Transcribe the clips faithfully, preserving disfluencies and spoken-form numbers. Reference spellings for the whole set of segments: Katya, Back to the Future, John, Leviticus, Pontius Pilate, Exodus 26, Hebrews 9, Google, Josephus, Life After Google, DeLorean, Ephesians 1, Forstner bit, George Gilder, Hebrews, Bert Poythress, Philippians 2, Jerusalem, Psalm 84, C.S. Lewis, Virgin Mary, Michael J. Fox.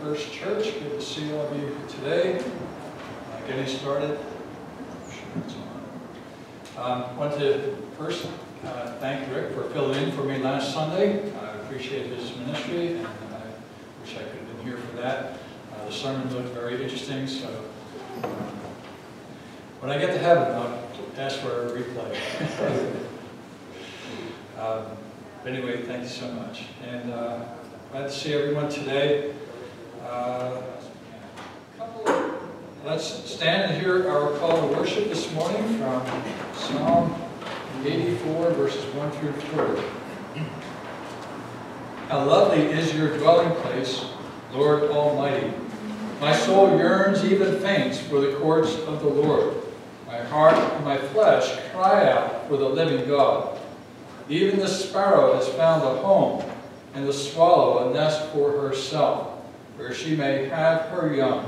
First Church. Good to see all of you today. Uh, getting started. I um, want to first uh, thank Rick for filling in for me last Sunday. I appreciate his ministry, and I wish I could have been here for that. Uh, the sermon looked very interesting, so um, when I get to heaven, I'll ask for a replay. um, but anyway, thank you so much. And. Uh, Glad to see everyone today. Uh, let's stand and hear our call to worship this morning from Psalm eighty-four, verses one through four. How lovely is your dwelling place, Lord Almighty. My soul yearns, even faints, for the courts of the Lord. My heart and my flesh cry out for the living God. Even the sparrow has found a home, and the swallow a nest for herself, where she may have her young.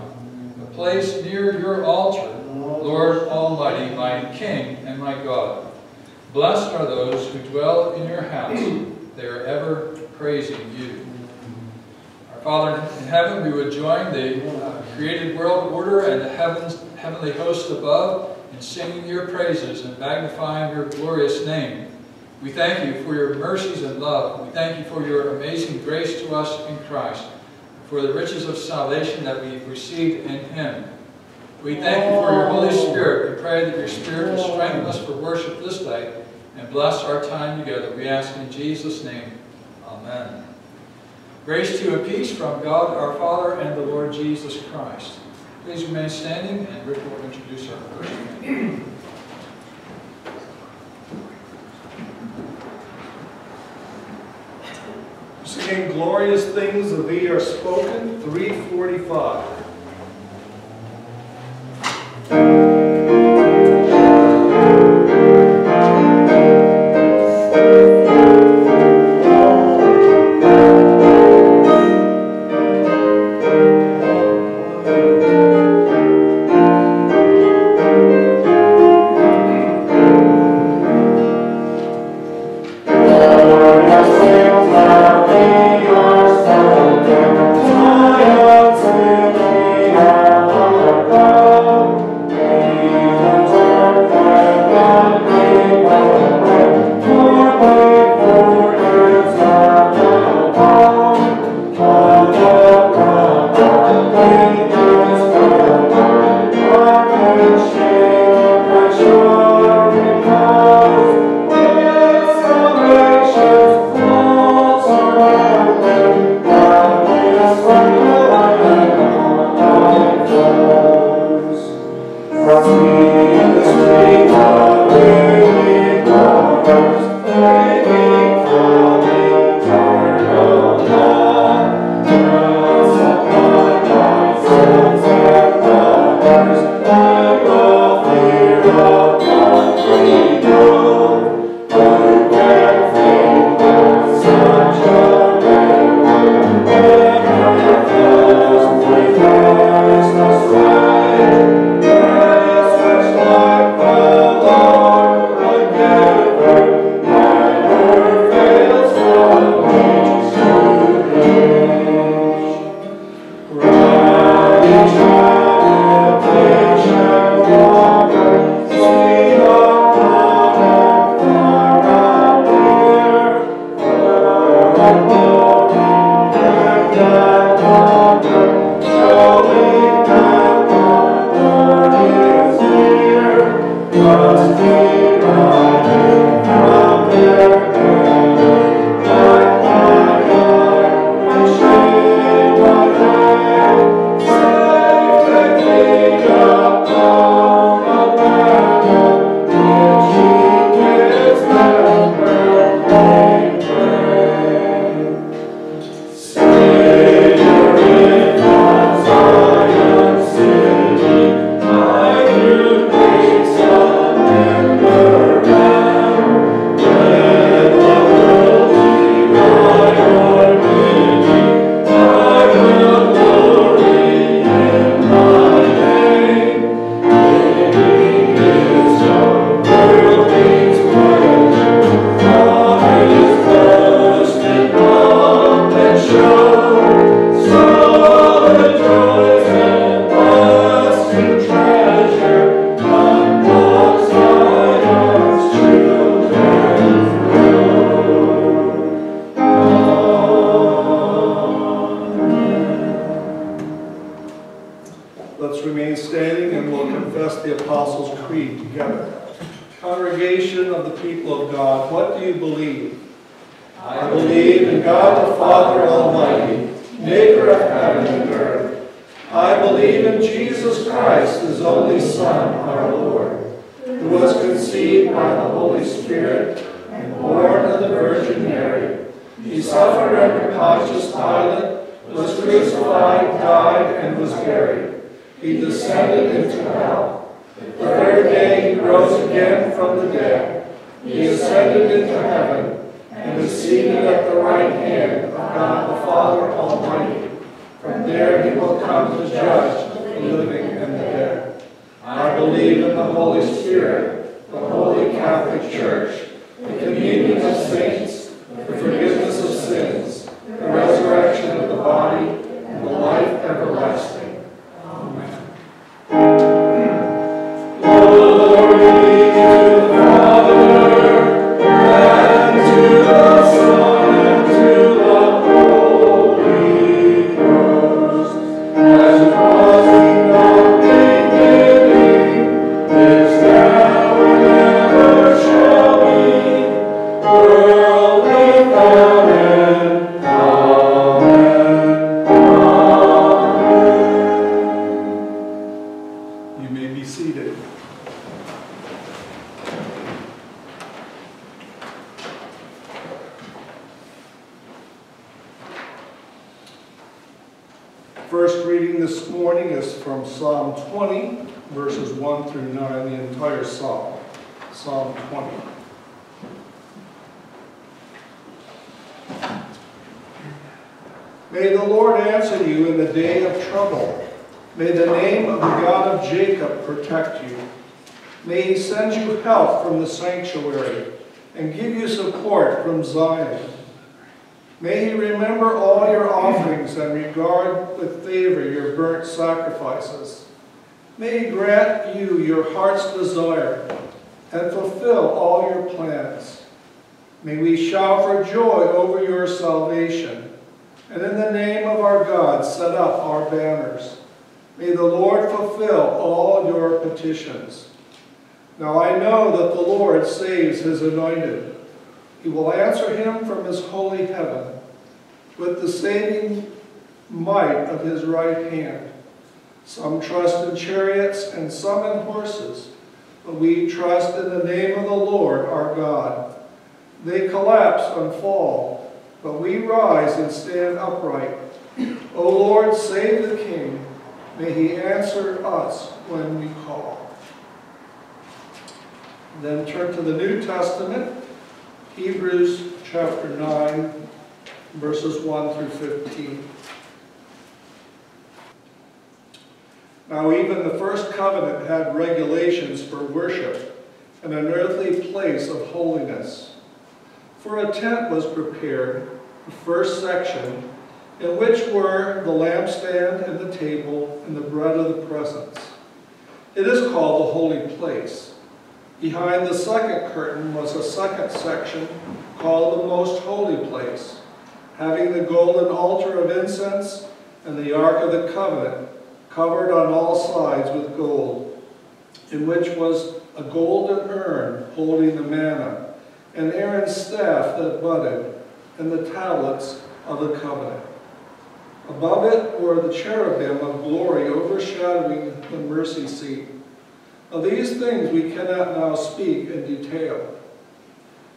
A place near your altar, Lord Almighty, my King and my God. Blessed are those who dwell in your house. They are ever praising you. Our Father in heaven, we would join the uh, created world order and the heavens, heavenly host above in singing your praises and magnifying your glorious name. We thank you for your mercies and love. We thank you for your amazing grace to us in Christ, for the riches of salvation that we've received in him. We thank you for your Holy Spirit. We pray that your Spirit will strengthen us for worship this day and bless our time together. We ask in Jesus' name. Amen. Grace to you and peace from God our Father and the Lord Jesus Christ. Please remain standing, and Rick will introduce our first man. Singing glorious things of thee are spoken, three forty-five. Thank you. Let's remain standing and we'll confess the Apostles' Creed together. Congregation of the people of God, what do you believe? I believe in God the Father Almighty, maker of heaven and earth. I believe in Jesus Christ, his only Son, our Lord, who was conceived by the Holy Spirit and born of the Virgin Mary. He suffered under Pontius Pilate, was crucified, died, and was buried. He descended into hell. The third day he rose again from the dead. He ascended into heaven and is seated at the right hand of God the Father Almighty. From there he will come to judge the living and the dead. I believe in the Holy Spirit, the Holy Catholic Church, the communion of saints, the forgiveness of sins, the resurrection of the body, and the life everlasting. Amen. Glory to the Father, to the Son, and to the Holy Ghost, as it was in the beginning, is now and ever shall be, world without end. Amen. Amen. You may be seated. First reading this morning is from Psalm twenty, verses one through nine, the entire psalm. Psalm twenty. May the Lord answer you in the day of trouble. May the name of the God of Jacob protect you. May he send you help from the sanctuary and give you support from Zion. May he remember all your offerings and regard with favor your burnt sacrifices. May he grant you your heart's desire and fulfill all your plans. May we shout for joy over your salvation, and in the name of our God set up our banners. May the Lord fulfill all your petitions. Now I know that the Lord saves his anointed. He will answer him from his holy heaven with the saving might of his right hand. Some trust in chariots and some in horses, but we trust in the name of the Lord our God. They collapse and fall, but we rise and stand upright. O Lord, save the King. May he answer us when we call. Then turn to the New Testament. Hebrews chapter nine, verses one through fifteen. Now even the first covenant had regulations for worship and an earthly place of holiness. For a tent was prepared, the first section, in which were the lampstand and the table and the bread of the presence. It is called the holy place. Behind the second curtain was a second section called the Most Holy Place, having the golden altar of incense and the Ark of the Covenant, covered on all sides with gold, in which was a golden urn holding the manna, and Aaron's staff that budded, and the tablets of the covenant. Above it were the cherubim of glory overshadowing the mercy seat. Of these things we cannot now speak in detail.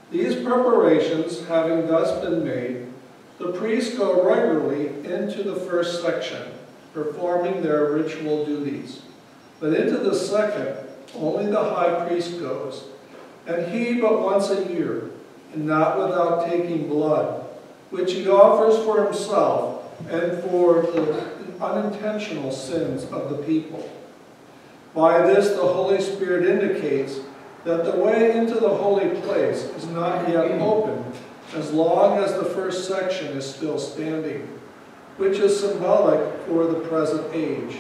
These preparations having thus been made, the priests go regularly into the first section, performing their ritual duties. But into the second, only the high priest goes, and he but once a year, and not without taking blood, which he offers for himself and for the unintentional sins of the people. By this, the Holy Spirit indicates that the way into the holy place is not yet open as long as the first section is still standing, which is symbolic for the present age.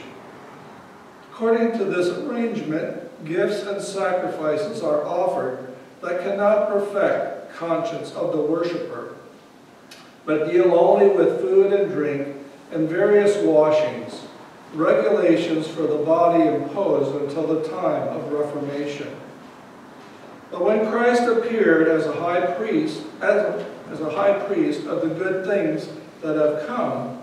According to this arrangement, gifts and sacrifices are offered that cannot perfect conscience of the worshiper, but deal only with food and drink and various washings, regulations for the body imposed until the time of Reformation. But when Christ appeared as a high priest, as a, as a high priest of the good things that have come,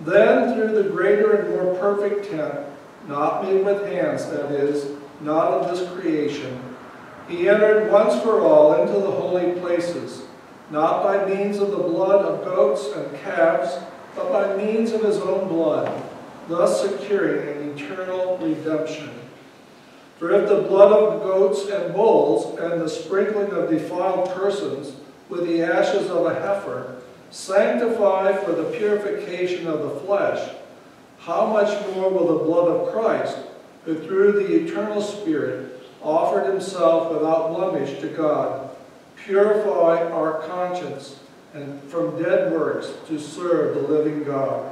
then through the greater and more perfect tent, not made with hands, that is, not of this creation, he entered once for all into the holy places, not by means of the blood of goats and calves, but by means of his own blood, thus securing an eternal redemption. For if the blood of goats and bulls and the sprinkling of defiled persons with the ashes of a heifer sanctify for the purification of the flesh, how much more will the blood of Christ, who through the eternal Spirit offered himself without blemish to God, purify our conscience and from dead works to serve the living God.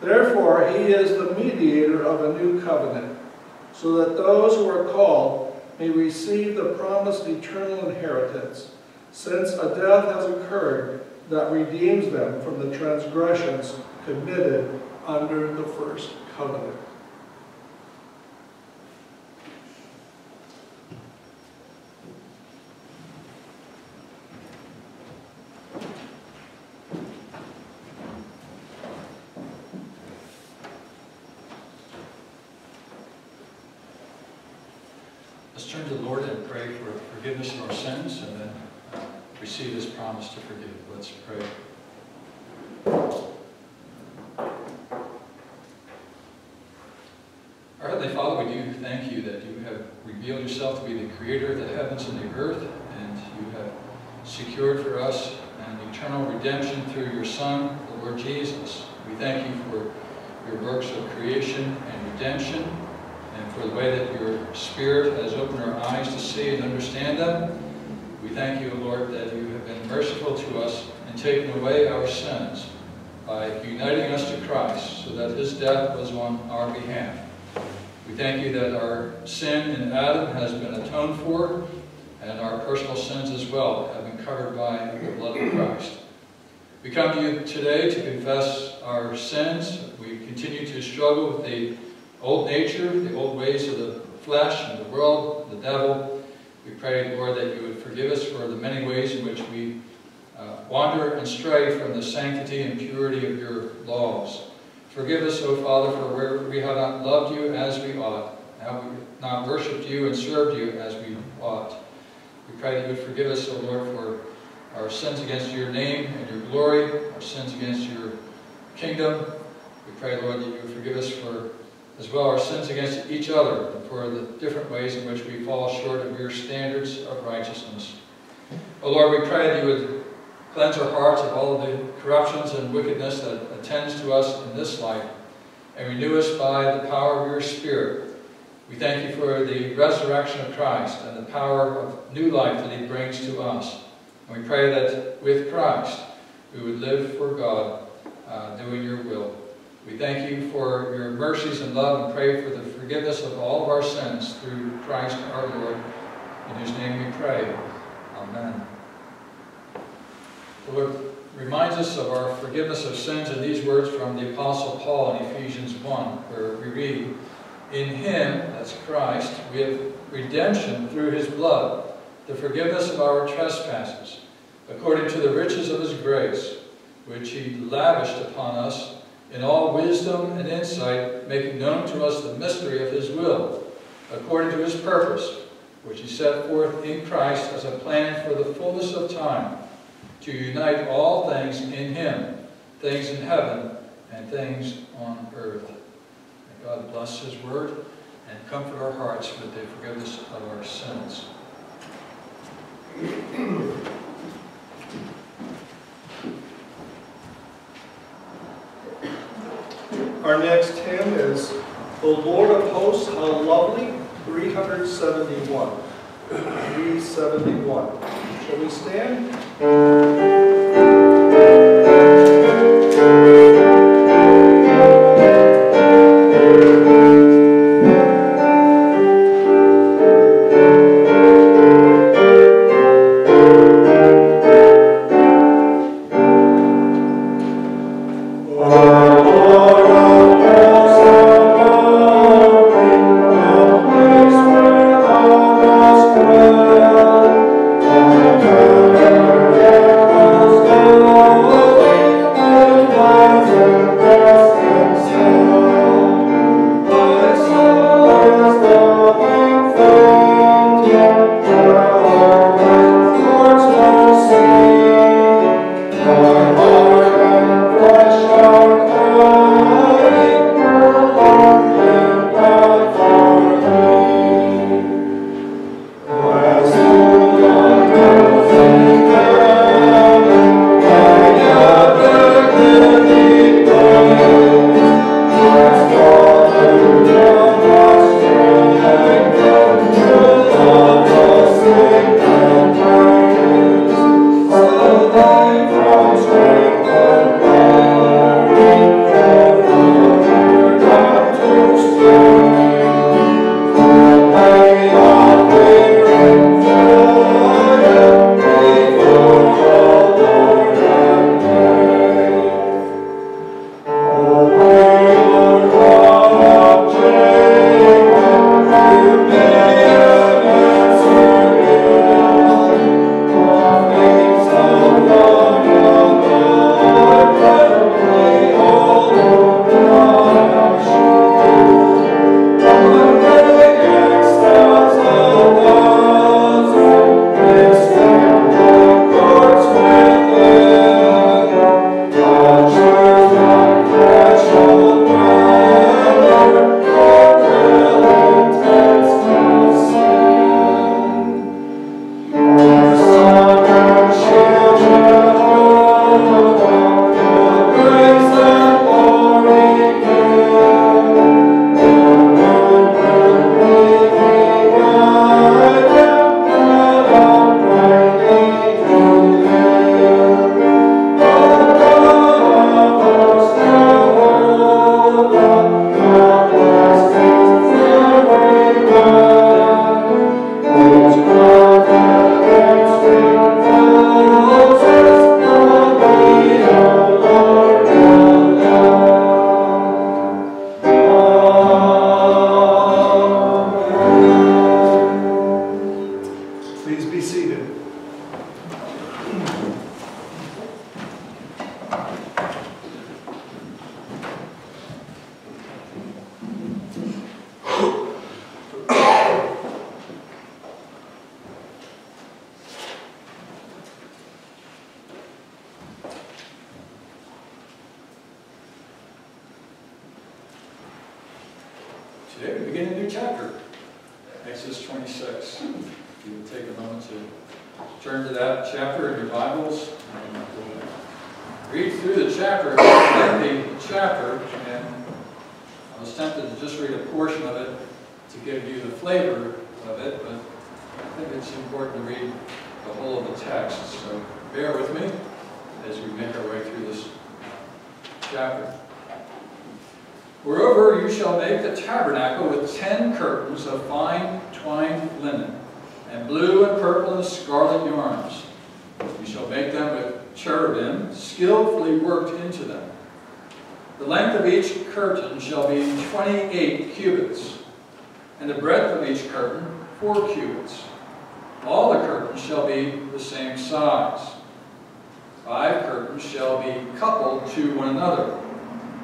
Therefore, he is the mediator of a new covenant, so that those who are called may receive the promised eternal inheritance, since a death has occurred that redeems them from the transgressions committed under the first covenant. Let's turn to the Lord and pray for forgiveness of our sins, and then receive his promise to forgive. Let's pray. Our Heavenly Father, we do thank you that you have revealed yourself to be the creator of the heavens and the earth, and you have secured for us an eternal redemption through your Son, the Lord Jesus. We thank you for your works of creation and redemption, and for the way that your Spirit has opened our eyes to see and understand them. We thank you, Lord, that you have been merciful to us and taken away our sins by uniting us to Christ, so that his death was on our behalf. We thank you that our sin in Adam has been atoned for, and our personal sins as well have been covered by the blood of Christ. We come to you today to confess our sins. We continue to struggle with the old nature, the old ways of the flesh and the world, the devil. We pray, Lord, that you would forgive us for the many ways in which we uh, wander and stray from the sanctity and purity of your laws. Forgive us, O Father, for where we have not loved you as we ought, how we have not worshipped you and served you as we ought. We pray that you would forgive us, O Lord, for our sins against your name and your glory, our sins against your kingdom. We pray, Lord, that you would forgive us for as well our sins against each other, for the different ways in which we fall short of your standards of righteousness. O Lord, we pray that you would cleanse our hearts of all of the corruptions and wickedness that attends to us in this life, and renew us by the power of your Spirit. We thank you for the resurrection of Christ and the power of new life that he brings to us. And we pray that with Christ we would live for God, uh, doing your will. We thank you for your mercies and love, and pray for the forgiveness of all of our sins through Christ our Lord, in whose name we pray. Amen. The Lord reminds us of our forgiveness of sins in these words from the Apostle Paul in Ephesians one, where we read, "In him," that's Christ, "we have redemption through his blood, the forgiveness of our trespasses, according to the riches of his grace, which he lavished upon us, in all wisdom and insight, making known to us the mystery of his will, according to his purpose, which he set forth in Christ as a plan for the fullness of time, to unite all things in him, things in heaven and things on earth." May God bless his word and comfort our hearts with the forgiveness of our sins. Our next hymn is "The Lord of Hosts, How Lovely," three seventy-one. three seventy-one. Shall we stand? Oh, Today we begin a new chapter, Exodus twenty-six. If you would take a moment to turn to that chapter in your Bibles, and read through the chapter, the chapter, and I was tempted to just read a portion of it to give you the flavor of it, but I think it's important to read the whole of the text, so bear with me as we make our way through this chapter. Moreover, you shall make the tabernacle with ten curtains of fine twined linen, and blue and purple and scarlet yarns. You shall make them with cherubim, skillfully worked into them. The length of each curtain shall be twenty-eight cubits, and the breadth of each curtain four cubits. All the curtains shall be the same size. Five curtains shall be coupled to one another,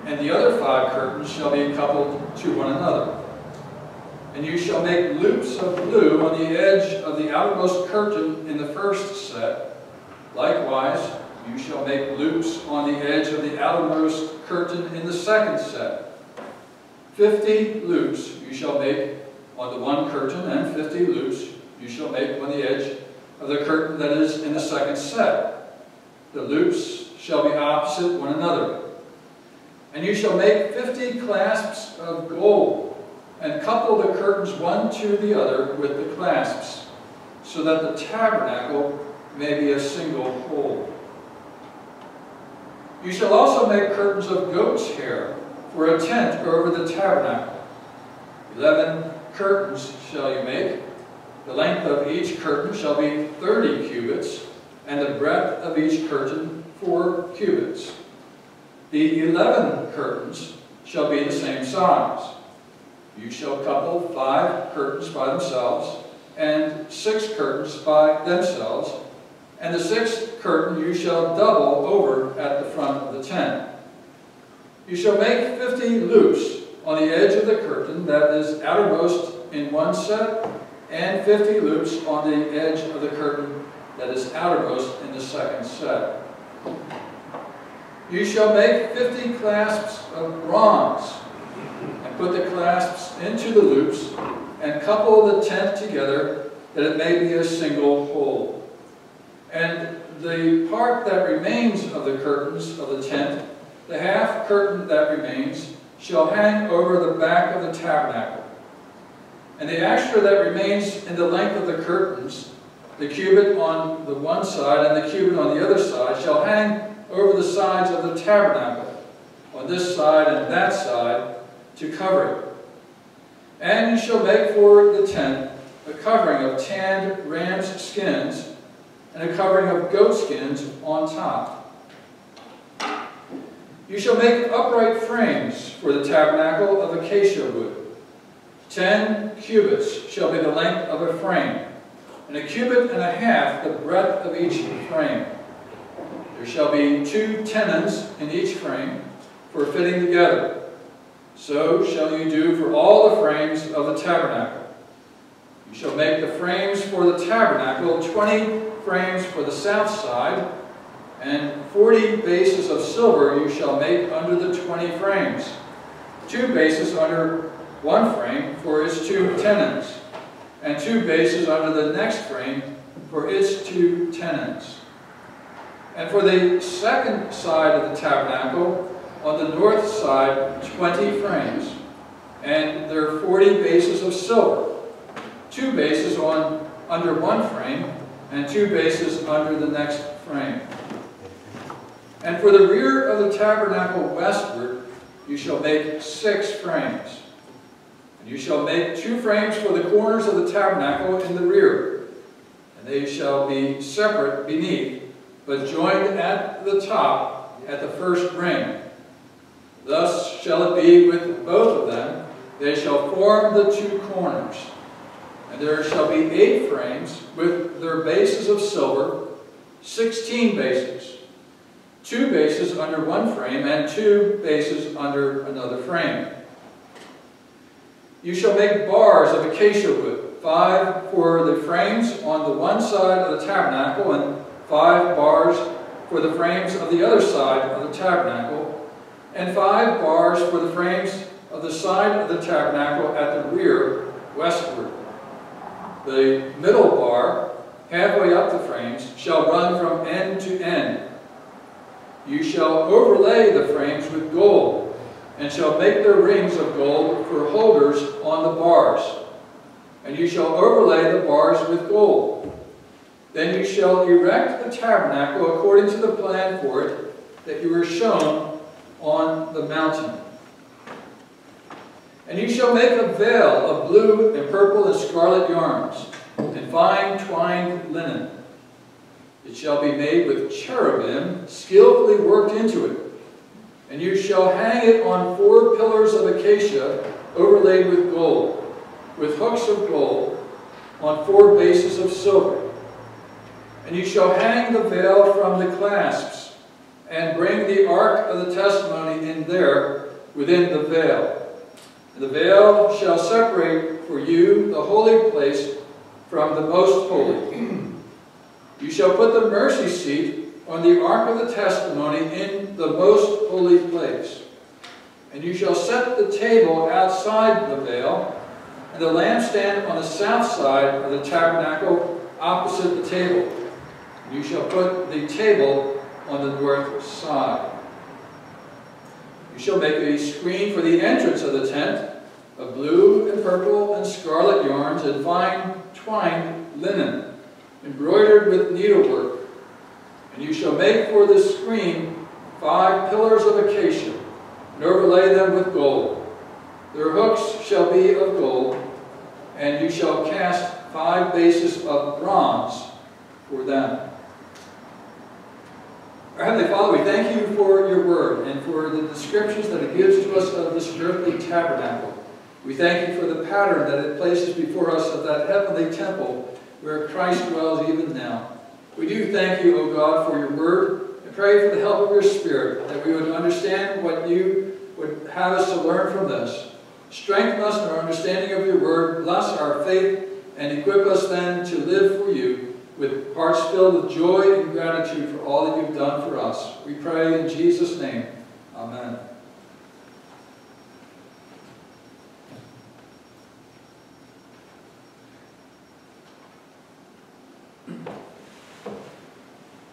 and the other five curtains shall be coupled to one another. And you shall make loops of blue on the edge of the outermost curtain in the first set. Likewise, you shall make loops on the edge of the outermost curtain in the second set. Fifty loops you shall make on the one curtain, and fifty loops you shall make on the edge of the curtain that is in the second set. The loops shall be opposite one another. And you shall make fifty clasps of gold, and couple the curtains one to the other with the clasps, so that the tabernacle may be a single whole. You shall also make curtains of goat's hair for a tent over the tabernacle. Eleven curtains shall you make. The length of each curtain shall be thirty cubits, and the breadth of each curtain four cubits. The eleven curtains shall be the same size. You shall couple five curtains by themselves, and six curtains by themselves, and the sixth curtain you shall double over at the front of the tent. You shall make fifty loops on the edge of the curtain that is outermost in one set, and fifty loops on the edge of the curtain that is outermost in the second set. You shall make fifty clasps of bronze, and put the clasps into the loops, and couple the tent together, that it may be a single whole. And the part that remains of the curtains of the tent, the half curtain that remains, shall hang over the back of the tabernacle. And the extra that remains in the length of the curtains, the cubit on the one side and the cubit on the other side, shall hang over the sides of the tabernacle, on this side and that side, to cover it. And you shall make for the tent a covering of tanned ram's skins, and a covering of goat skins on top. You shall make upright frames for the tabernacle of acacia wood. Ten cubits shall be the length of a frame, and a cubit and a half the breadth of each frame. There shall be two tenons in each frame for fitting together. So shall you do for all the frames of the tabernacle. You shall make the frames for the tabernacle, twenty frames for the south side, and forty bases of silver you shall make under the twenty frames, two bases under one frame for its two tenons, and two bases under the next frame for its two tenons. And for the second side of the tabernacle, on the north side, twenty frames, and there are forty bases of silver, two bases on under one frame, and two bases under the next frame. And for the rear of the tabernacle westward, you shall make six frames. And you shall make two frames for the corners of the tabernacle in the rear, and they shall be separate beneath, but joined at the top at the first ring. Thus shall it be with both of them. They shall form the two corners. And there shall be eight frames with their bases of silver, sixteen bases, two bases under one frame, and two bases under another frame. You shall make bars of acacia wood, five for the frames on the one side of the tabernacle, and five bars for the frames of the other side of the tabernacle, and five bars for the frames of the side of the tabernacle at the rear, westward. The middle bar, halfway up the frames, shall run from end to end. You shall overlay the frames with gold, and shall make their rings of gold for holders on the bars. And you shall overlay the bars with gold. Then you shall erect the tabernacle according to the plan for it that you were shown on the mountain. And you shall make a veil of blue and purple and scarlet yarns, and fine twined linen. It shall be made with cherubim skillfully worked into it. And you shall hang it on four pillars of acacia overlaid with gold, with hooks of gold, on four bases of silver. And you shall hang the veil from the clasps, and bring the ark of the testimony in there within the veil. The veil shall separate for you the holy place from the most holy. You shall put the mercy seat on the ark of the testimony in the most holy place. And you shall set the table outside the veil, and the lampstand on the south side of the tabernacle opposite the table. And you shall put the table on the north side. You shall make a screen for the entrance of the tent of blue and purple and scarlet yarns and fine twined linen, embroidered with needlework. And you shall make for the screen five pillars of acacia, and overlay them with gold. Their hooks shall be of gold, and you shall cast five bases of bronze for them. Our Heavenly Father, we thank you for your word and for the descriptions that it gives to us of this earthly tabernacle. We thank you for the pattern that it places before us of that heavenly temple where Christ dwells even now. We do thank you, O God, for your word, and pray for the help of your Spirit, that we would understand what you would have us to learn from this. Strengthen us in our understanding of your word, bless our faith, and equip us then to live for you, with hearts filled with joy and gratitude for all that you've done for us. We pray in Jesus' name. Amen.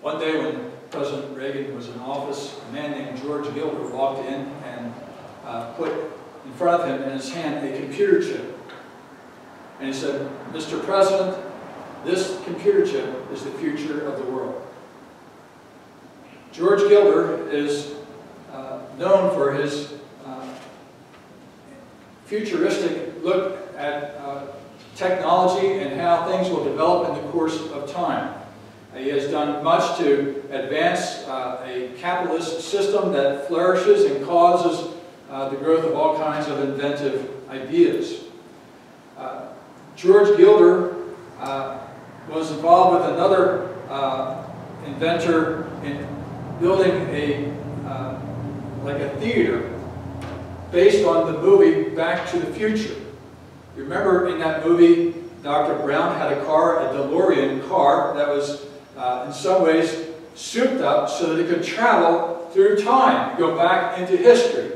One day when President Reagan was in office, a man named George Gilder walked in and uh, put in front of him in his hand a computer chip. And he said, "Mister President, this computer chip is the future of the world." George Gilder is uh, known for his uh, futuristic look at uh, technology and how things will develop in the course of time. Uh, he has done much to advance uh, a capitalist system that flourishes and causes uh, the growth of all kinds of inventive ideas. Uh, George Gilder uh, was involved with another uh, inventor in building a, uh, like a theater based on the movie Back to the Future. You remember in that movie, Doctor Brown had a car, a DeLorean car, that was uh, in some ways souped up so that it could travel through time, go back into history.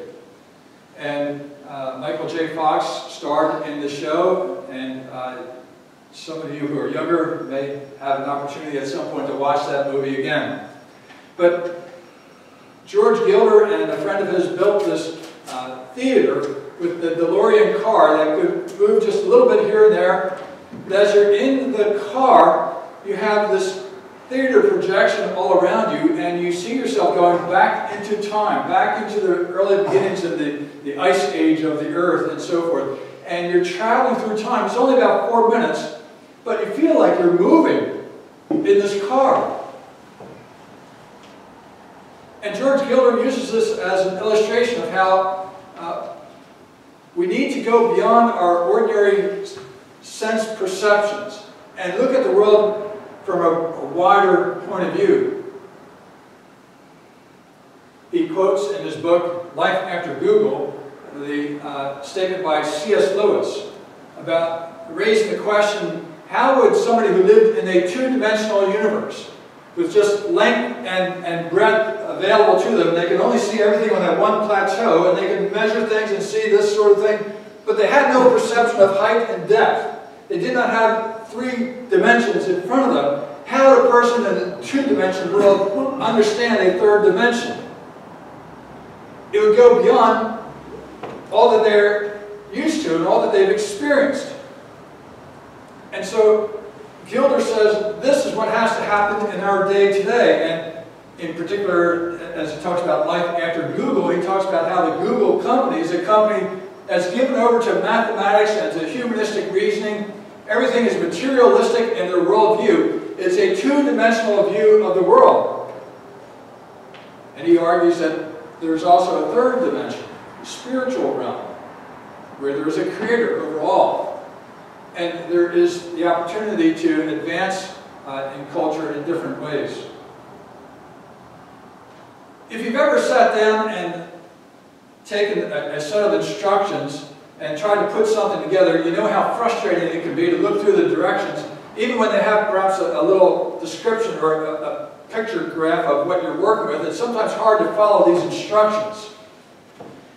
And uh, Michael J. Fox starred in the show, and uh, some of you who are younger may have an opportunity at some point to watch that movie again. But George Gilder and a friend of his built this uh, theater with the DeLorean car that could move just a little bit here and there. And as you're in the car, you have this theater projection all around you, and you see yourself going back into time, back into the early beginnings of the, the ice age of the earth and so forth. And you're traveling through time. It's only about four minutes. But you feel like you're moving in this car. And George Gilder uses this as an illustration of how uh, we need to go beyond our ordinary sense perceptions and look at the world from a, a wider point of view. He quotes in his book, Life After Google, the uh, statement by C S Lewis about raising the question, how would somebody who lived in a two-dimensional universe with just length and, and breadth available to them. They could only see everything on that one plateau, and they could measure things and see this sort of thing, but they had no perception of height and depth. They did not have three dimensions in front of them. How would a person in a two-dimensional world understand a third dimension? It would go beyond all that they're used to and all that they've experienced. And so Gilder says this is what has to happen in our day today. And in particular, as he talks about Life After Google, he talks about how the Google company is a company that's given over to mathematics and to humanistic reasoning. Everything is materialistic in their worldview. It's a two-dimensional view of the world. And he argues that there's also a third dimension, the spiritual realm, where there is a creator over all. And there is the opportunity to advance uh, in culture in different ways. If you've ever sat down and taken a, a set of instructions and tried to put something together, you know how frustrating it can be to look through the directions, even when they have perhaps a, a little description or a, a picture graph of what you're working with. It's sometimes hard to follow these instructions.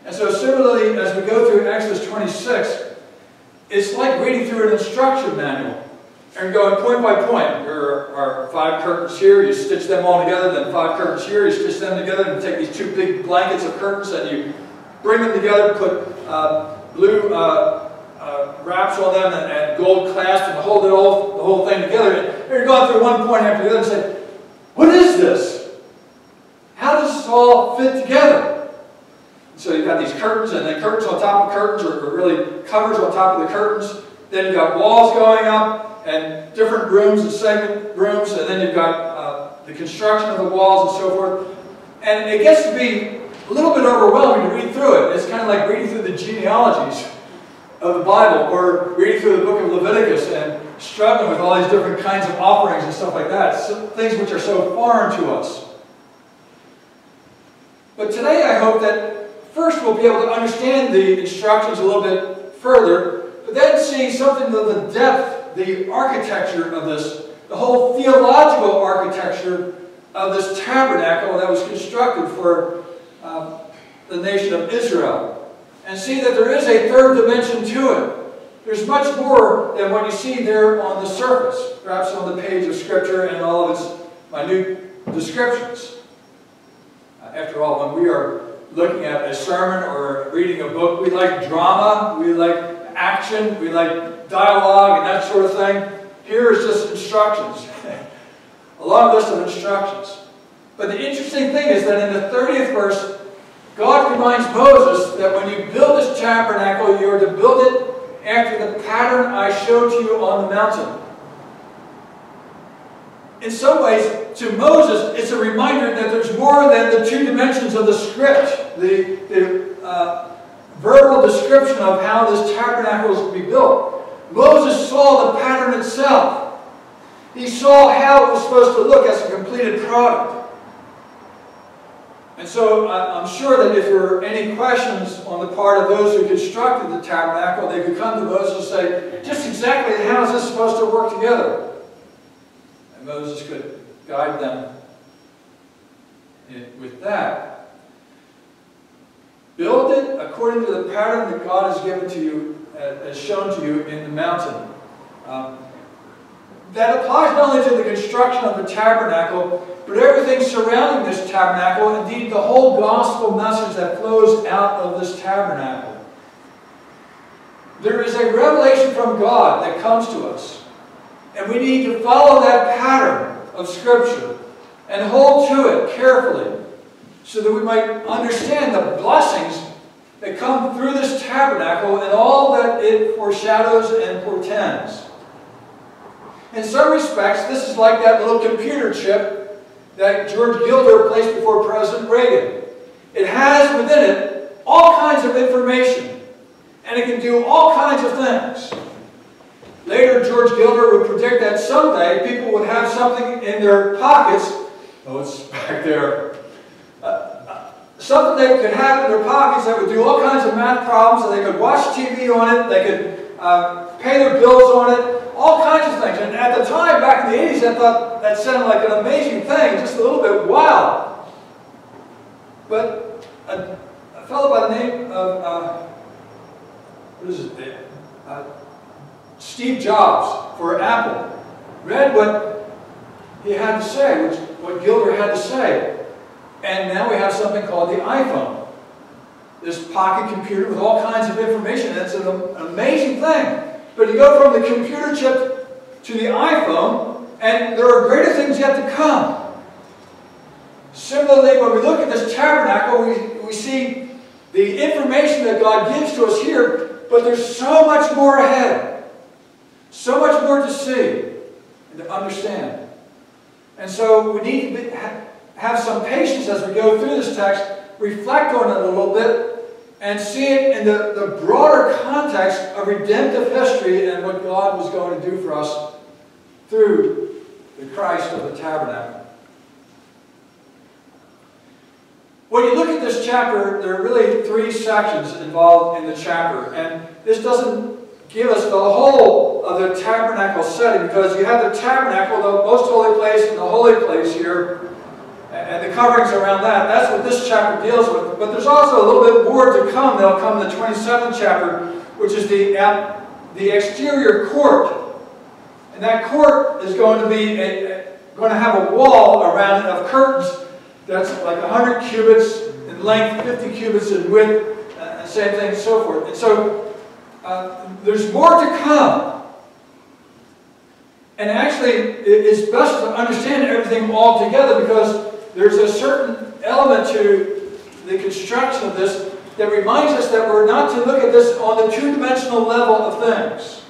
And so similarly, as we go through Exodus twenty-six, it's like reading through an instruction manual and going point by point. There are five curtains here, you stitch them all together, then five curtains here, you stitch them together, and take these two big blankets of curtains and you bring them together, put uh, blue uh, uh, wraps on them and, and gold clasps, and hold it all, the whole thing together. And you're going through one point after the other and say, what is this? How does this all fit together? So you've got these curtains, and then curtains on top of curtains, or really covers on top of the curtains. Then you've got walls going up, and different rooms and segment rooms, and then you've got uh, the construction of the walls and so forth. And it gets to be a little bit overwhelming to read through it. It's kind of like reading through the genealogies of the Bible, or reading through the book of Leviticus, and struggling with all these different kinds of offerings and stuff like that, so, things which are so foreign to us. But today I hope that first we'll be able to understand the instructions a little bit further, but then see something of the depth, the architecture of this, the whole theological architecture of this tabernacle that was constructed for um, the nation of Israel. And see that there is a third dimension to it. There's much more than what you see there on the surface, perhaps on the page of Scripture and all of its minute descriptions. Uh, after all, when we are looking at a sermon or reading a book, we like drama, we like action, we like dialogue and that sort of thing. Here is just instructions. A long list of instructions. But the interesting thing is that in the thirtieth verse, God reminds Moses that when you build this tabernacle, you are to build it after the pattern I showed you on the mountain. In some ways, to Moses, it's a reminder that there's more than the two dimensions of the script, the, the uh, verbal description of how this tabernacle is to be built. Moses saw the pattern itself. He saw how it was supposed to look as a completed product. And so I'm sure that if there were any questions on the part of those who constructed the tabernacle, they could come to Moses and say, just exactly how is this supposed to work together? And Moses could guide them with that. Build it according to the pattern that God has given to you, as shown to you in the mountain. Um, that applies not only to the construction of the tabernacle, but everything surrounding this tabernacle, indeed the whole gospel message that flows out of this tabernacle. There is a revelation from God that comes to us, and we need to follow that pattern of Scripture and hold to it carefully so that we might understand the blessings that come through this tabernacle and all that it foreshadows and portends. In some respects, this is like that little computer chip that George Gilder placed before President Reagan. It has within it all kinds of information, and it can do all kinds of things. Later, George Gilder would predict that someday people would have something in their pockets. Oh, it's back there. Uh, uh, something they could have in their pockets that would do all kinds of math problems, and they could watch T V on it, they could uh, pay their bills on it. all kinds of things. And at the time, back in the eighties, I thought that sounded like an amazing thing, just a little bit wow. But a, a fellow by the name of, uh, what is his name? Uh, Steve Jobs for Apple, read what he had to say, which, what Gilder had to say. And now we have something called the iPhone. This pocket computer with all kinds of information. It's an amazing thing. But you go from the computer chip to the iPhone, and there are greater things yet to come. Similarly, when we look at this tabernacle, we, we see the information that God gives to us here, but there's so much more ahead. So much more to see and to understand. And so we need to be, ha have some patience as we go through this text, reflect on it a little bit, and see it in the, the broader context of redemptive history and what God was going to do for us through the Christ of the tabernacle. When you look at this chapter, there are really three sections involved in the chapter, and this doesn't give us the whole of the tabernacle setting, because you have the tabernacle, the most holy place, and the holy place here, and the coverings around that. That's what this chapter deals with. But there's also a little bit more to come. That'll come in the twenty-seventh chapter, which is the, the exterior court. And that court is going to be a, going to have a wall around it of curtains that's like one hundred cubits in length, fifty cubits in width, uh, same thing, and so forth. And so uh, there's more to come. And actually, it's best to understand everything all together, because there's a certain element to the construction of this that reminds us that we're not to look at this on the two-dimensional level of things.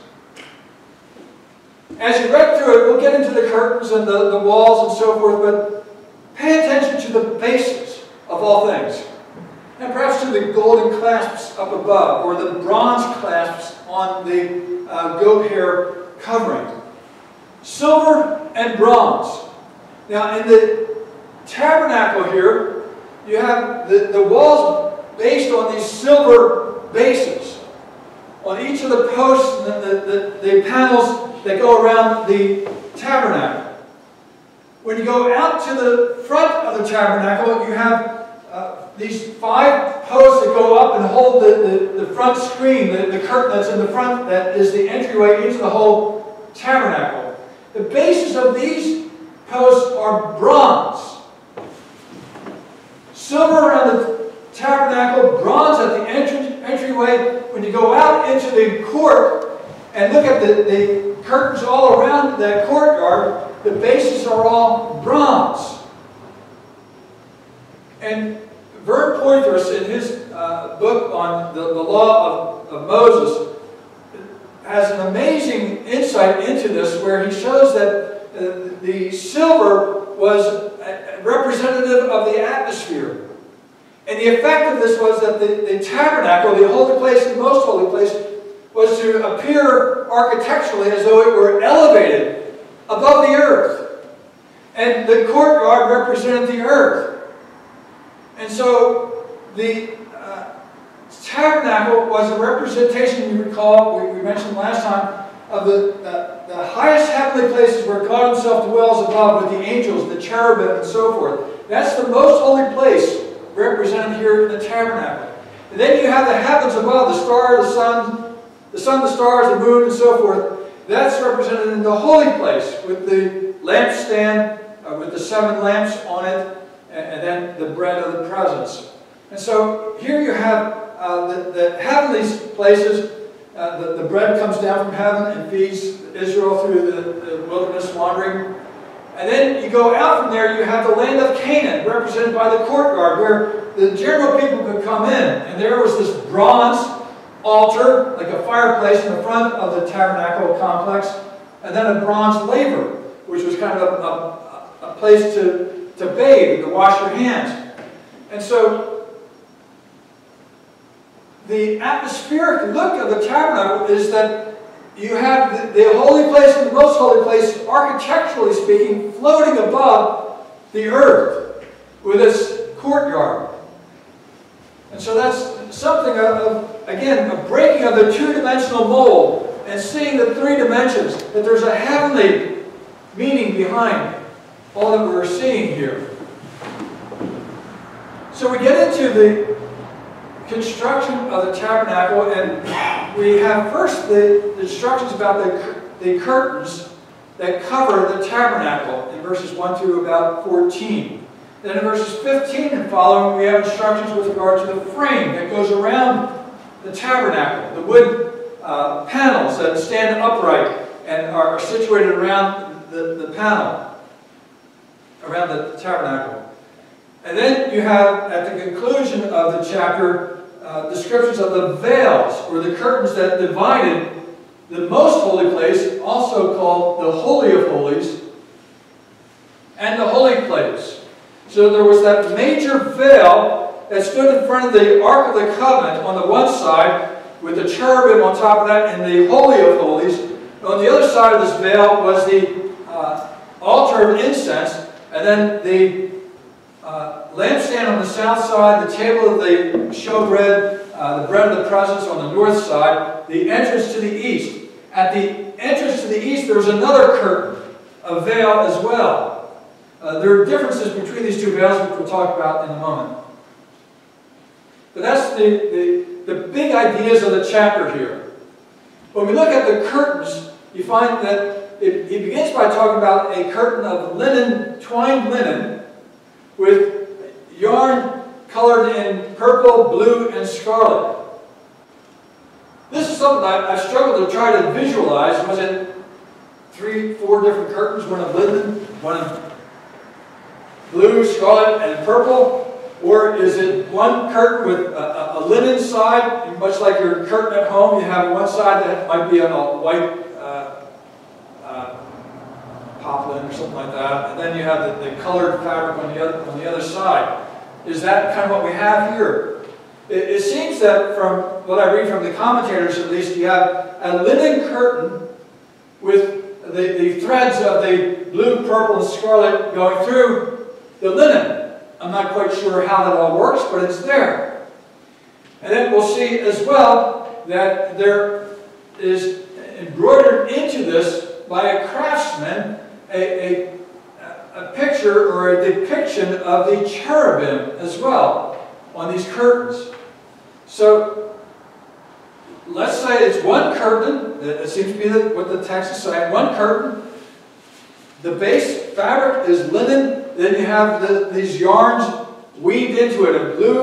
As you read through it, we'll get into the curtains and the, the walls and so forth, but pay attention to the basis of all things. And perhaps to the golden clasps up above, or the bronze clasps on the uh, goat hair covering. Silver and bronze. Now, in the tabernacle here, you have the, the walls based on these silver bases. On each of the posts and the, the, the panels that go around the tabernacle. When you go out to the front of the tabernacle, you have uh, these five posts that go up and hold the, the, the front screen, the, the curtain that's in the front, that is the entryway into the whole tabernacle. The bases of these posts are bronze. Silver on the tabernacle, bronze at the entry, entryway. When you go out into the court and look at the, the curtains all around that courtyard, the bases are all bronze. And Bert Poythress, in his uh, book on the, the law of, of Moses, has an amazing insight into this, where he shows that uh, the silver was representative of the atmosphere. And the effect of this was that the, the tabernacle, the holy place, the most holy place, was to appear architecturally as though it were elevated above the earth. And the courtyard represented the earth. And so the uh, tabernacle was a representation, you recall, we, we mentioned last time, of the, the, the highest heavenly places where God himself dwells above with the angels, the cherubim, and so forth. That's the most holy place represented here in the tabernacle. And then you have the heavens above, the star, the sun, the sun, the stars, the moon, and so forth. That's represented in the holy place with the lampstand, uh, with the seven lamps on it, and, and then the bread of the presence. And so here you have uh, the, the heavenly places. Uh, the, the bread comes down from heaven and feeds Israel through the, the wilderness wandering. And then you go out from there, you have the land of Canaan, represented by the courtyard, where the general people could come in. And there was this bronze altar, like a fireplace in the front of the tabernacle complex, and then a bronze laver, which was kind of a, a, a place to, to bathe, to wash your hands. And so the atmospheric look of the tabernacle is that you have the, the holy place and the most holy place, architecturally speaking, floating above the earth with its courtyard. And so that's something of, of again, a breaking of the two-dimensional mold and seeing the three dimensions, that there's a heavenly meaning behind all that we're seeing here. So we get into the construction of the tabernacle, and we have first the instructions about the, the curtains that cover the tabernacle in verses one through about fourteen. Then in verses fifteen and following, we have instructions with regard to the frame that goes around the tabernacle, the wood uh, panels that stand upright and are situated around the, the panel, around the tabernacle. And then you have, at the conclusion of the chapter, uh, descriptions of the veils, or the curtains that divided the most holy place, also called the Holy of Holies, and the holy place. So there was that major veil that stood in front of the Ark of the Covenant on the one side, with the cherubim on top of that, and the Holy of Holies. And on the other side of this veil was the uh, altar of incense, and then the Uh, lampstand on the south side, the table of the showbread, uh, the bread of the presence on the north side, the entrance to the east. At the entrance to the east, there's another curtain, a veil as well. Uh, there are differences between these two veils, which we'll talk about in a moment. But that's the, the, the big ideas of the chapter here. When we look at the curtains, you find that it, it begins by talking about a curtain of linen, twined linen, with yarn colored in purple, blue, and scarlet. This is something I, I struggled to try to visualize. Was it three, four different curtains, one of linen, one of blue, scarlet, and purple? Or is it one curtain with a, a, a linen side, and much like your curtain at home, you have one side that might be on a white uh, uh, poplin or something like that, and then you have the, the colored fabric on the, other, on the other side. Is that kind of what we have here? It, it seems that from what I read from the commentators, at least, you have a linen curtain with the, the threads of the blue, purple, and scarlet going through the linen. I'm not quite sure how that all works, but it's there. And then we'll see as well that there is embroidered into this by a craftsman A, a, a picture or a depiction of the cherubim as well on these curtains. So let's say it's one curtain, that seems to be what the text is saying, one curtain, the base fabric is linen, then you have the, these yarns weaved into it of blue,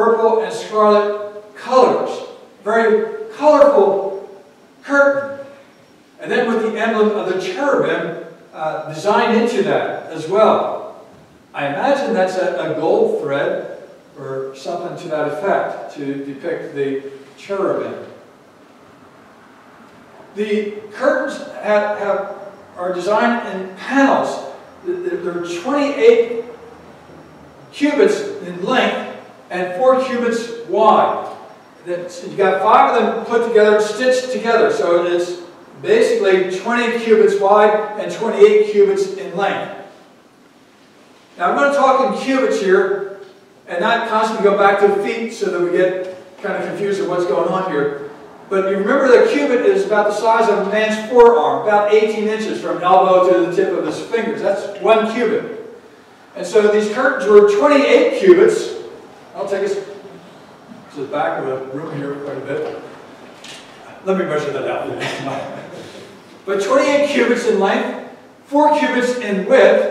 purple, and scarlet colors. Very colorful curtain. And then with the emblem of the cherubim Uh, designed into that as well. I imagine that's a, a gold thread or something to that effect to depict the cherubim. The curtains have, have, are designed in panels. They're twenty-eight cubits in length and four cubits wide. That's, you've got five of them put together, stitched together, so it is basically twenty cubits wide and twenty-eight cubits in length. Now I'm going to talk in cubits here and not constantly go back to feet so that we get kind of confused with what's going on here. But you remember that a cubit is about the size of a man's forearm, about eighteen inches from elbow to the tip of his fingers. That's one cubit. And so these curtains were twenty-eight cubits. I'll take us to the back of the room here quite a bit. Let me measure that out. But twenty-eight cubits in length, four cubits in width,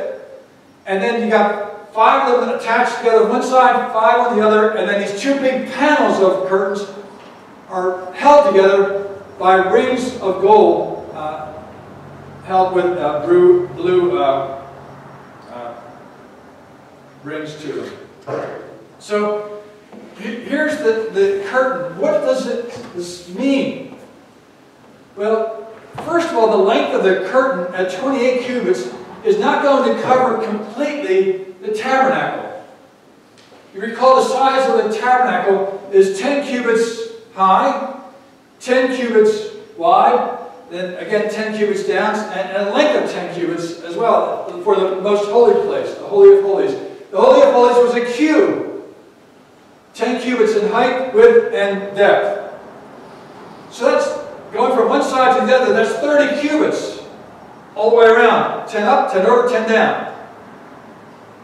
and then you got five of them attached together on one side, five on the other, and then these two big panels of curtains are held together by rings of gold uh, held with uh, blue, blue uh, uh, rings to them. So here's the, the curtain. What does it this mean? Well, first of all, the length of the curtain at twenty-eight cubits is not going to cover completely the tabernacle. You recall the size of the tabernacle is ten cubits high, ten cubits wide, then again ten cubits down, and a length of ten cubits as well for the most holy place, the Holy of Holies. The Holy of Holies was a cube, ten cubits in height, width, and depth. So that's going from one side side to the other, that's thirty cubits all the way around. ten up, ten over, ten down.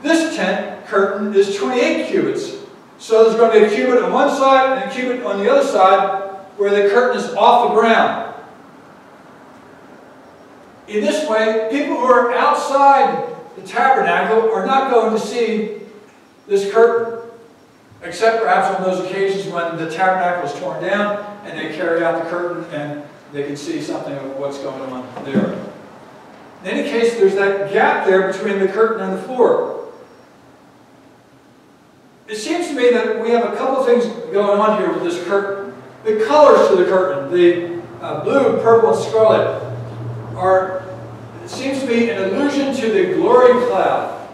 This tent curtain is twenty-eight cubits. So there's going to be a cubit on one side and a cubit on the other side where the curtain is off the ground. In this way, people who are outside the tabernacle are not going to see this curtain, except perhaps on those occasions when the tabernacle is torn down and they carry out the curtain and they can see something of what's going on there. In any case, there's that gap there between the curtain and the floor. It seems to me that we have a couple of things going on here with this curtain. The colors to the curtain, the uh, blue, purple, and scarlet, are, it seems to be, an allusion to the glory cloud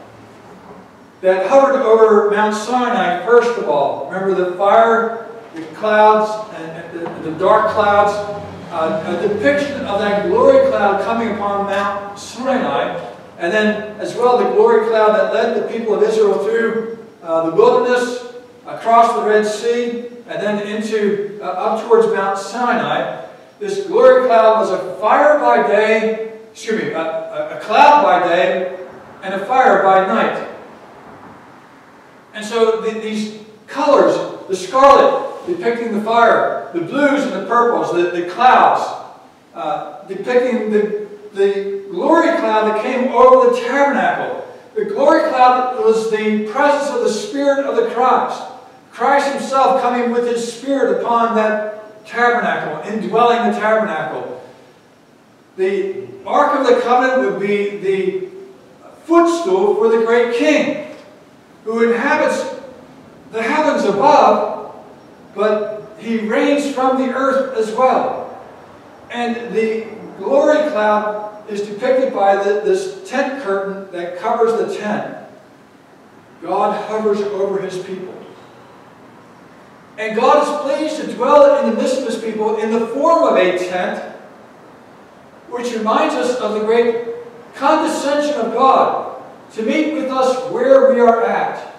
that hovered over Mount Sinai, first of all. Remember the fire, the clouds, and the, the dark clouds, uh, a depiction of that glory cloud coming upon Mount Sinai, and then as well the glory cloud that led the people of Israel through uh, the wilderness, across the Red Sea, and then into, uh, up towards Mount Sinai. This glory cloud was a fire by day, excuse me, a, a, a cloud by day and a fire by night. And so the, these colors, the scarlet depicting the fire, the blues and the purples, the, the clouds, uh, depicting the, the glory cloud that came over the tabernacle. The glory cloud was the presence of the Spirit of the Christ. Christ himself coming with his Spirit upon that tabernacle, indwelling the tabernacle. The Ark of the Covenant would be the footstool for the great King, who inhabits the heavens above, but he reigns from the earth as well. And the glory cloud is depicted by the, this tent curtain that covers the tent. God hovers over his people. And God is pleased to dwell in the midst of his people in the form of a tent, which reminds us of the great condescension of God to meet with us where we are at.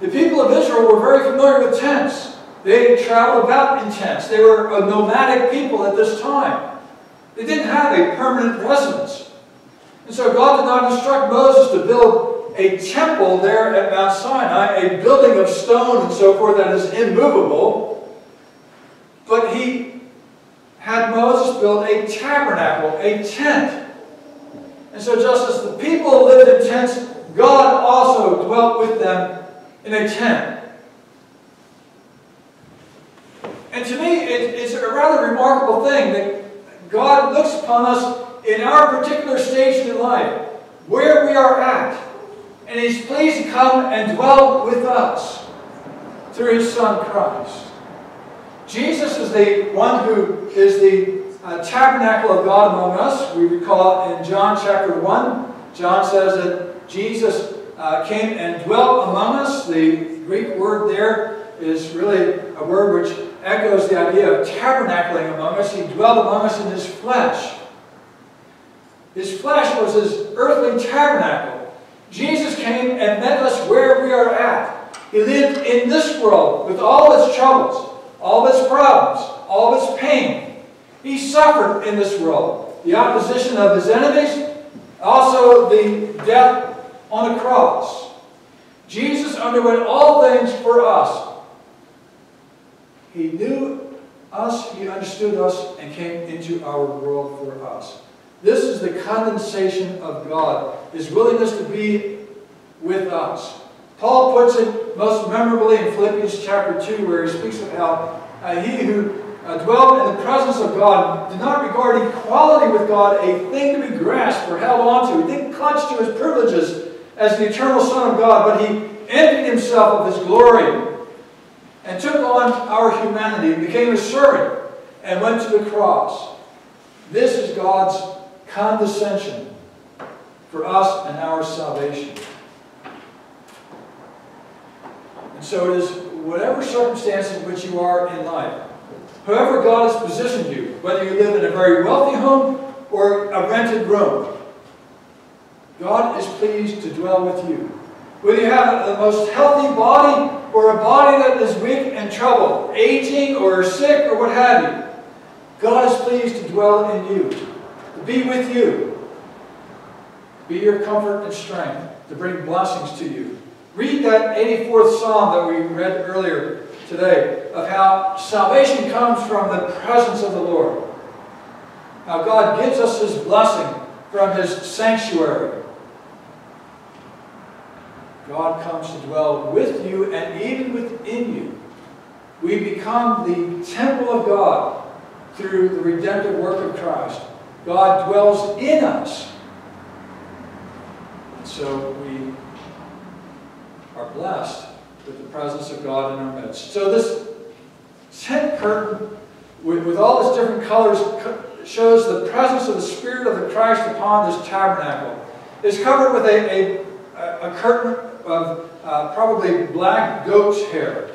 The people of Israel were very familiar with tents. They traveled about in tents. They were a nomadic people at this time. They didn't have a permanent residence. And so God did not instruct Moses to build a temple there at Mount Sinai, a building of stone and so forth that is immovable. But he had Moses build a tabernacle, a tent. And so just as the people lived in tents, God also dwelt with them in a tent. And to me, it, it's a rather remarkable thing that God looks upon us in our particular stage in life, where we are at. And he's pleased to come and dwell with us through his Son Christ. Jesus is the one who is the uh, tabernacle of God among us. We recall in John chapter one, John says that Jesus uh, came and dwelt among us. The Greek word there is really a word which echoes the idea of tabernacling among us. He dwelt among us in his flesh. His flesh was his earthly tabernacle. Jesus came and met us where we are at. He lived in this world with all its troubles, all its problems, all its pain. He suffered in this world the opposition of his enemies, also the death on the cross. Jesus underwent all things for us. He knew us, he understood us, and came into our world for us. This is the condensation of God, his willingness to be with us. Paul puts it most memorably in Philippians chapter two, where he speaks of how uh, he who uh, dwelt in the presence of God did not regard equality with God a thing to be grasped or held on to. He didn't clutch to his privileges as the eternal Son of God, but he emptied himself of his glory and took on our humanity and became a servant and went to the cross. This is God's condescension for us and our salvation. And so it is whatever circumstance in which you are in life, however God has positioned you, whether you live in a very wealthy home or a rented room, God is pleased to dwell with you. Whether you have the most healthy body or a body that is weak and troubled, aging or sick or what have you, God is pleased to dwell in you, to be with you, to be your comfort and strength, to bring blessings to you. Read that eighty-fourth Psalm that we read earlier today, of how salvation comes from the presence of the Lord. How God gives us His blessing from His sanctuary. God comes to dwell with you and even within you. We become the temple of God through the redemptive work of Christ. God dwells in us. And so we are blessed with the presence of God in our midst. So this tent curtain with, with all its different colors shows the presence of the Spirit of the Christ upon this tabernacle. It's covered with a, a, a curtain of uh, probably black goat's hair,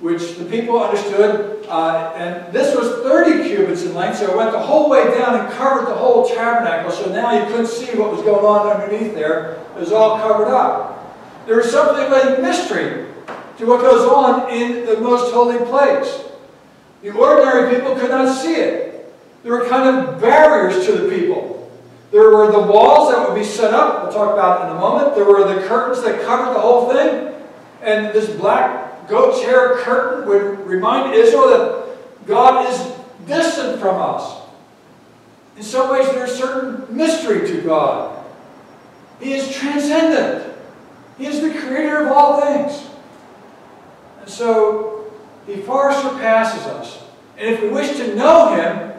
which the people understood, uh, and this was thirty cubits in length, so it went the whole way down and covered the whole tabernacle, so now you couldn't see what was going on underneath there. It was all covered up. There was something of a mystery to what goes on in the most holy place. The ordinary people could not see it. There were kind of barriers to the people. There were the walls that would be set up, we'll talk about it in a moment. There were the curtains that covered the whole thing, and this black goat's hair curtain would remind Israel that God is distant from us. In some ways, there's certain mystery to God. He is transcendent. He is the creator of all things. And so, He far surpasses us. And if we wish to know Him,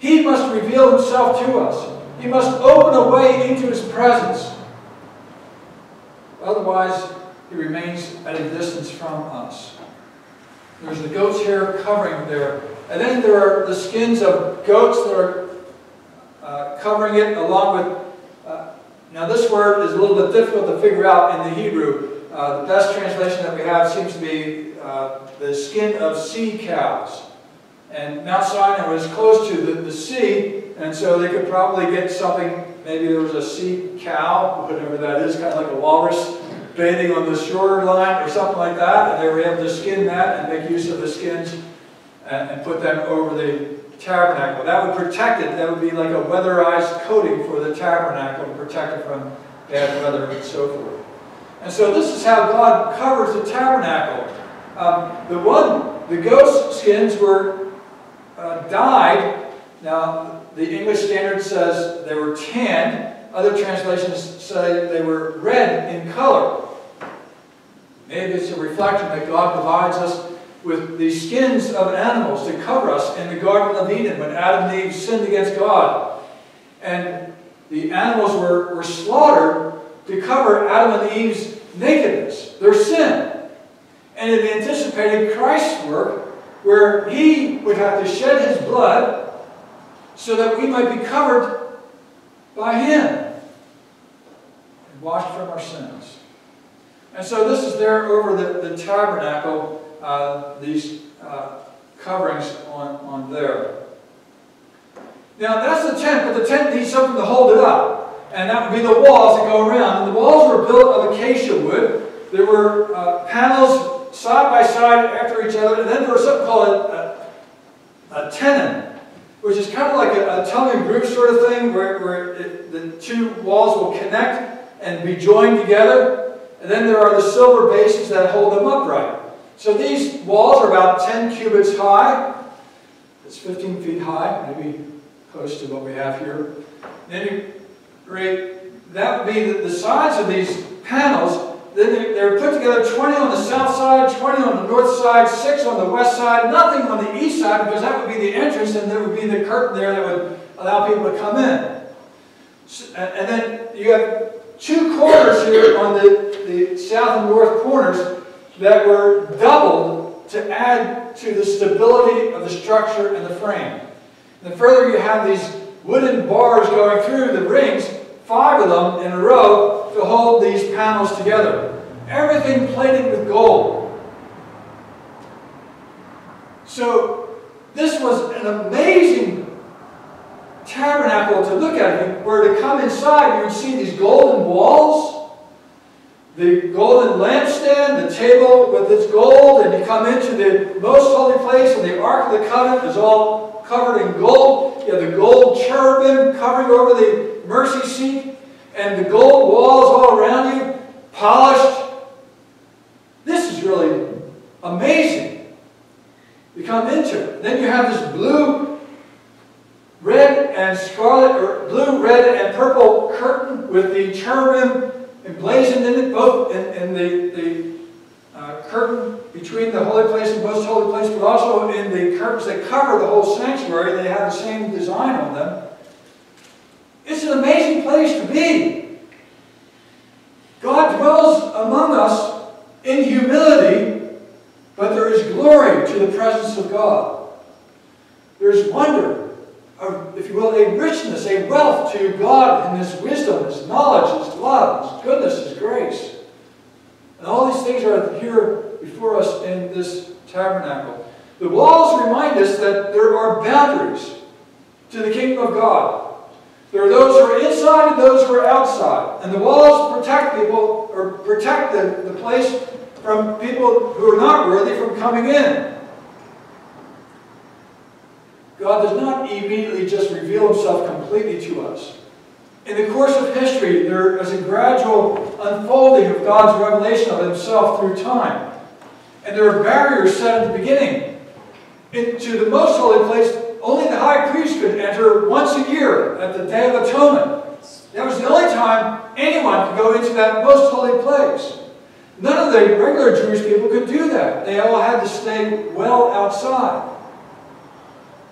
He must reveal Himself to us. He must open a way into His presence. Otherwise, He remains at a distance from us. There's the goat's hair covering there. And then there are the skins of goats that are uh, covering it along with... Uh, now this word is a little bit difficult to figure out in the Hebrew. Uh, the best translation that we have seems to be uh, the skin of sea cows. And Mount Sinai was close to the, the sea, and so they could probably get something, maybe there was a sea cow, whatever that is, kind of like a walrus, bathing on the shoreline or something like that, and they were able to skin that and make use of the skins and, and put them over the tabernacle. That would protect it. That would be like a weatherized coating for the tabernacle to protect it from bad weather and so forth. And so this is how God covers the tabernacle. Um, the one, the goat skins were uh, dyed. Now, the English Standard says they were tanned. Other translations say they were red in color. Maybe it's a reflection that God provides us with the skins of animals to cover us in the Garden of Eden when Adam and Eve sinned against God. And the animals were, were slaughtered to cover Adam and Eve's nakedness, their sin. And it anticipated Christ's work where He would have to shed His blood so that we might be covered by Him, and washed from our sins. And so this is there over the, the tabernacle, uh, these uh, coverings on, on there. Now that's the tent, but the tent needs something to hold it up, and that would be the walls that go around. And the walls were built of acacia wood. There were uh, panels side by side after each other, and then there was something called a, a, a tenon, which is kind of like a, a tongue and groove sort of thing where, where it, the two walls will connect and be joined together. And then there are the silver bases that hold them upright. So these walls are about ten cubits high. It's fifteen feet high, maybe close to what we have here. At any rate, that would be the, the sides of these panels. Then they, they're put together, twenty on the south side, twenty on the north side, six on the west side, nothing on the east side, because that would be the entrance and there would be the curtain there that would allow people to come in. So, and then you have two corners here on the, the south and north corners that were doubled to add to the stability of the structure and the frame. And the further you have these wooden bars going through the rings, five of them in a row to hold these panels together. Everything plated with gold. So this was an amazing tabernacle to look at, where to come inside you would see these golden walls, the golden lampstand, the table with its gold, and you come into the most holy place and the Ark of the Covenant is all covered in gold. You have the gold cherubim covering over the mercy seat, and the gold walls all around you, polished. This is really amazing. We come into it. Then you have this blue, red, and scarlet, or blue, red, and purple curtain with the cherubim emblazoned in it, both in, in the, the uh, curtain between the holy place and most holy place, but also in the curtains that cover the whole sanctuary. They have the same design on them. It's an amazing place to be. God dwells among us in humility, but there is glory to the presence of God. There is wonder, a, if you will, a richness, a wealth to God in His wisdom, His knowledge, His love, His goodness, His grace. And all these things are here before us in this tabernacle. The walls remind us that there are boundaries to the kingdom of God. There are those who are inside and those who are outside. And the walls protect people, or protect the, the place from people who are not worthy from coming in. God does not immediately just reveal Himself completely to us. In the course of history, there is a gradual unfolding of God's revelation of Himself through time. And there are barriers set at the beginning. Into the most holy place, only the high priest could enter once a year at the Day of Atonement. That was the only time anyone could go into that most holy place. None of the regular Jewish people could do that. They all had to stay well outside.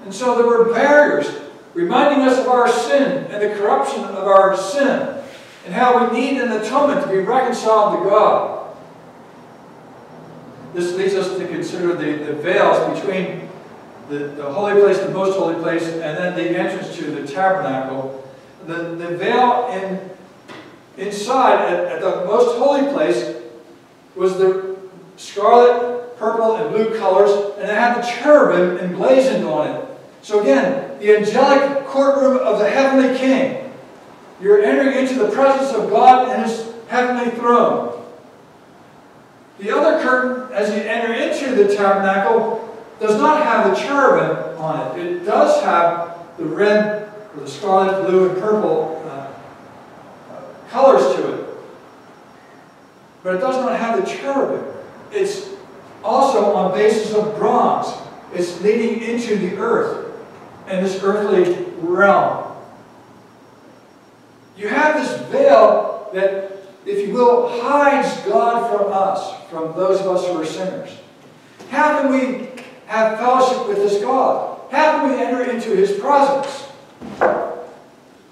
And so there were barriers reminding us of our sin and the corruption of our sin and how we need an atonement to be reconciled to God. This leads us to consider the, the veils between the, the holy place, the most holy place, and then the entrance to the tabernacle. The, the veil in, inside at, at the most holy place was the scarlet, purple, and blue colors, and it had the cherubim emblazoned on it. So again, the angelic courtroom of the heavenly king. You're entering into the presence of God and His heavenly throne. The other curtain, as you enter into the tabernacle, does not have the cherubim on it. It does have the red, or the scarlet, blue, and purple uh, colors to it. But it does not have the cherubim. It's also on basis of bronze. It's leading into the earth and this earthly realm. You have this veil that, if you will, hides God from us, from those of us who are sinners. How can we have fellowship with this God? How can we enter into His presence?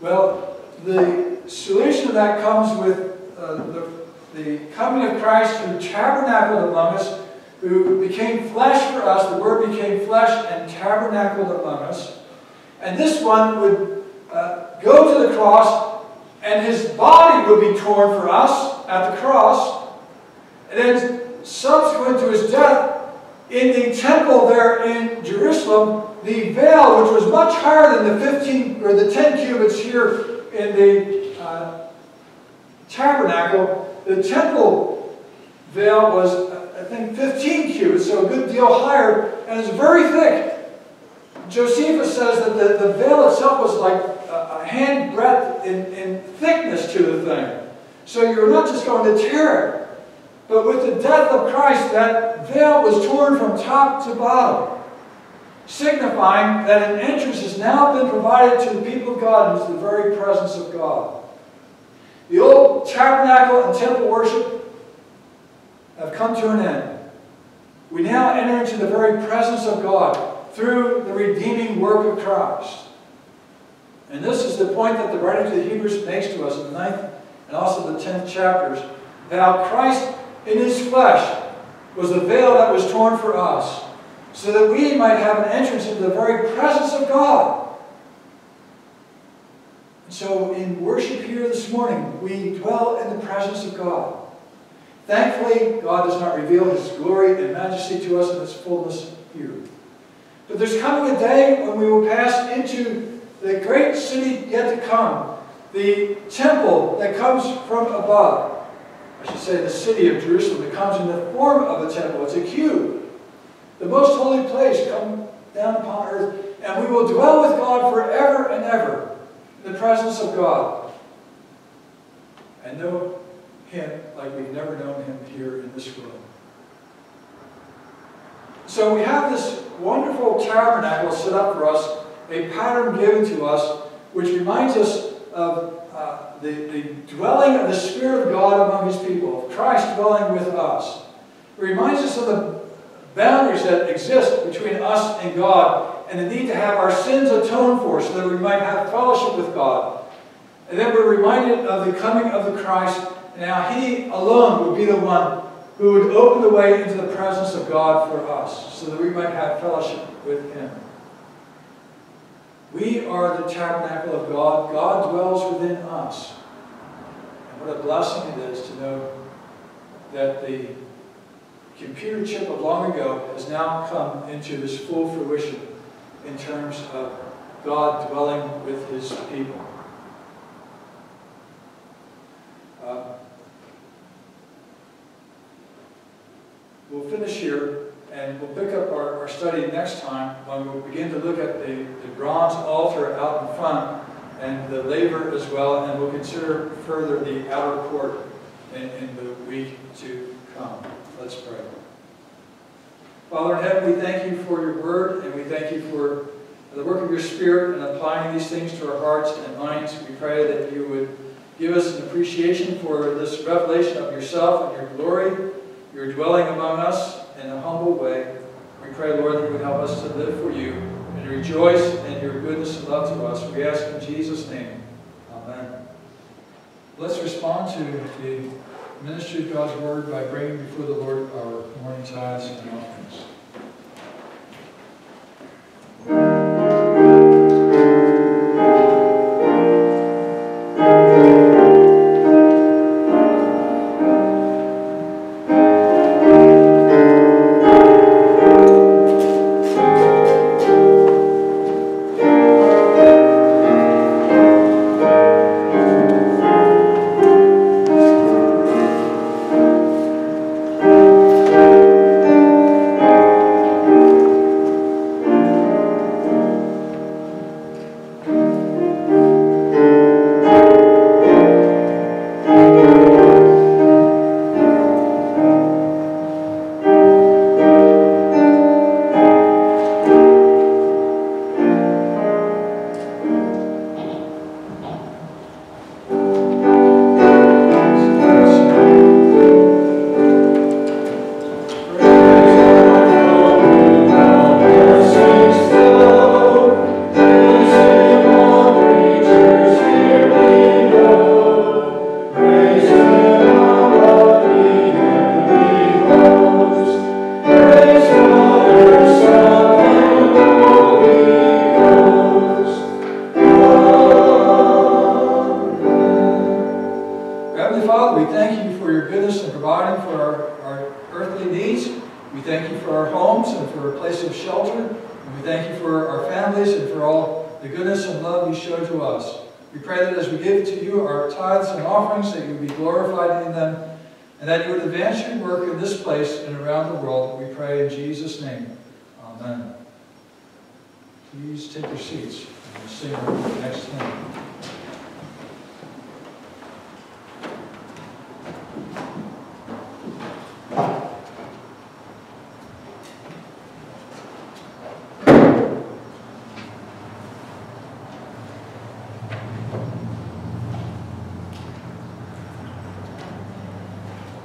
Well, the solution to that comes with uh, the, the coming of Christ, who tabernacled among us, who became flesh for us. The Word became flesh and tabernacled among us. And this one would uh, go to the cross, and His body would be torn for us at the cross. And then subsequent to His death, in the temple there in Jerusalem, the veil, which was much higher than the fifteen or the ten cubits here in the uh, tabernacle, the temple veil was, I think, fifteen cubits, so a good deal higher, and it's very thick. Josephus says that the, the veil itself was like a hand breadth in, in thickness to the thing. So you're not just going to tear it. But with the death of Christ, that veil was torn from top to bottom, signifying that an entrance has now been provided to the people of God into the very presence of God. The old tabernacle and temple worship have come to an end. We now enter into the very presence of God through the redeeming work of Christ. And this is the point that the writer to the Hebrews makes to us in the ninth and also the tenth chapters, that how Christ in His flesh was the veil that was torn for us, so that we might have an entrance into the very presence of God. And so in worship here this morning, we dwell in the presence of God. Thankfully, God does not reveal His glory and majesty to us in its fullness here. But there's coming a day when we will pass into the great city yet to come, the temple that comes from above. I should say the city of Jerusalem that comes in the form of a temple. It's a cube. The most holy place come, down upon earth, and we will dwell with God forever and ever in the presence of God, and know Him like we've never known Him here in this world. So we have this wonderful tabernacle set up for us, a pattern given to us, which reminds us of uh, the, the dwelling of the Spirit of God among His people, of Christ dwelling with us. It reminds us of the boundaries that exist between us and God, and the need to have our sins atoned for so that we might have fellowship with God. And then we're reminded of the coming of the Christ, and how He alone would be the one who would open the way into the presence of God for us, so that we might have fellowship with Him. We are the tabernacle of God. God dwells within us. And what a blessing it is to know that the computer chip of long ago has now come into this full fruition in terms of God dwelling with His people. Uh, We'll finish here, and we'll pick up our, our study next time when we'll begin to look at the, the bronze altar out in front and the laver as well, and we'll consider further the outer court in, in the week to come. Let's pray. Father in heaven, we thank You for Your word, and we thank You for the work of Your Spirit in applying these things to our hearts and minds. We pray that You would give us an appreciation for this revelation of Yourself and Your glory, Your dwelling among us in a humble way. We pray, Lord, that You would help us to live for You and rejoice in Your goodness and love to us. We ask in Jesus' name. Amen. Let's respond to the ministry of God's word by bringing before the Lord our morning tithes and offerings.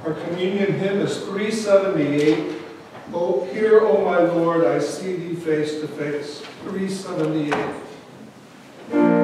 Our communion hymn is three seventy-eight. Oh, hear, O my Lord, I see Thee face to face. three seventy-eight. Lord,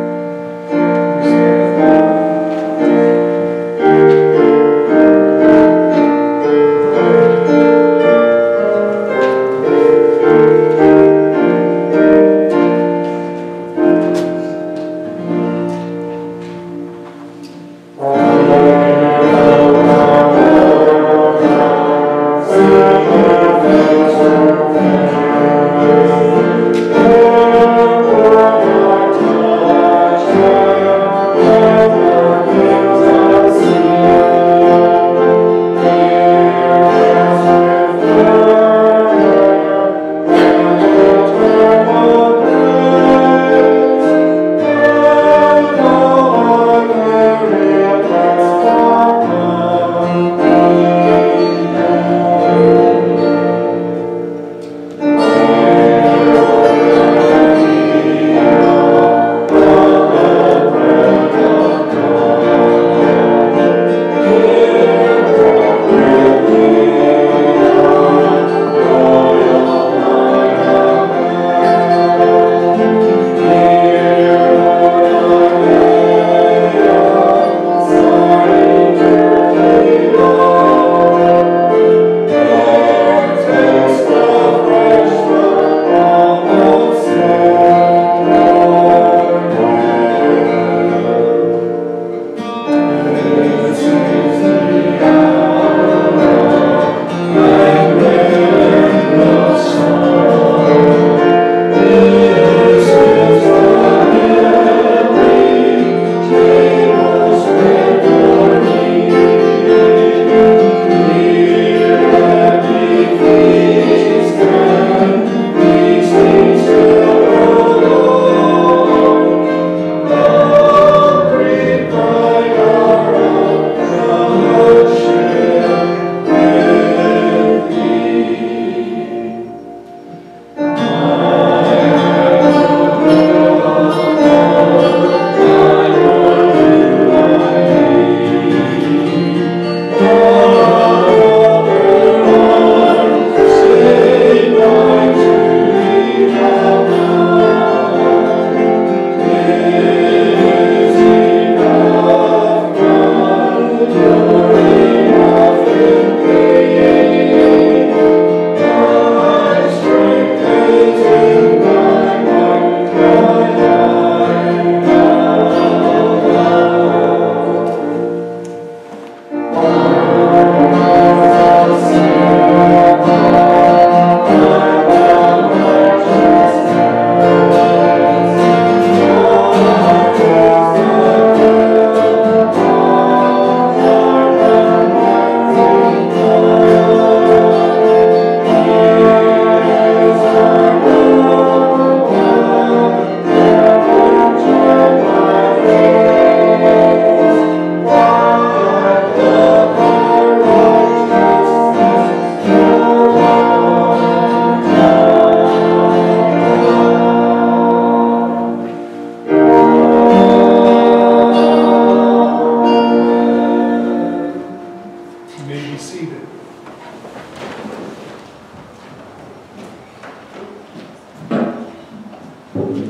As we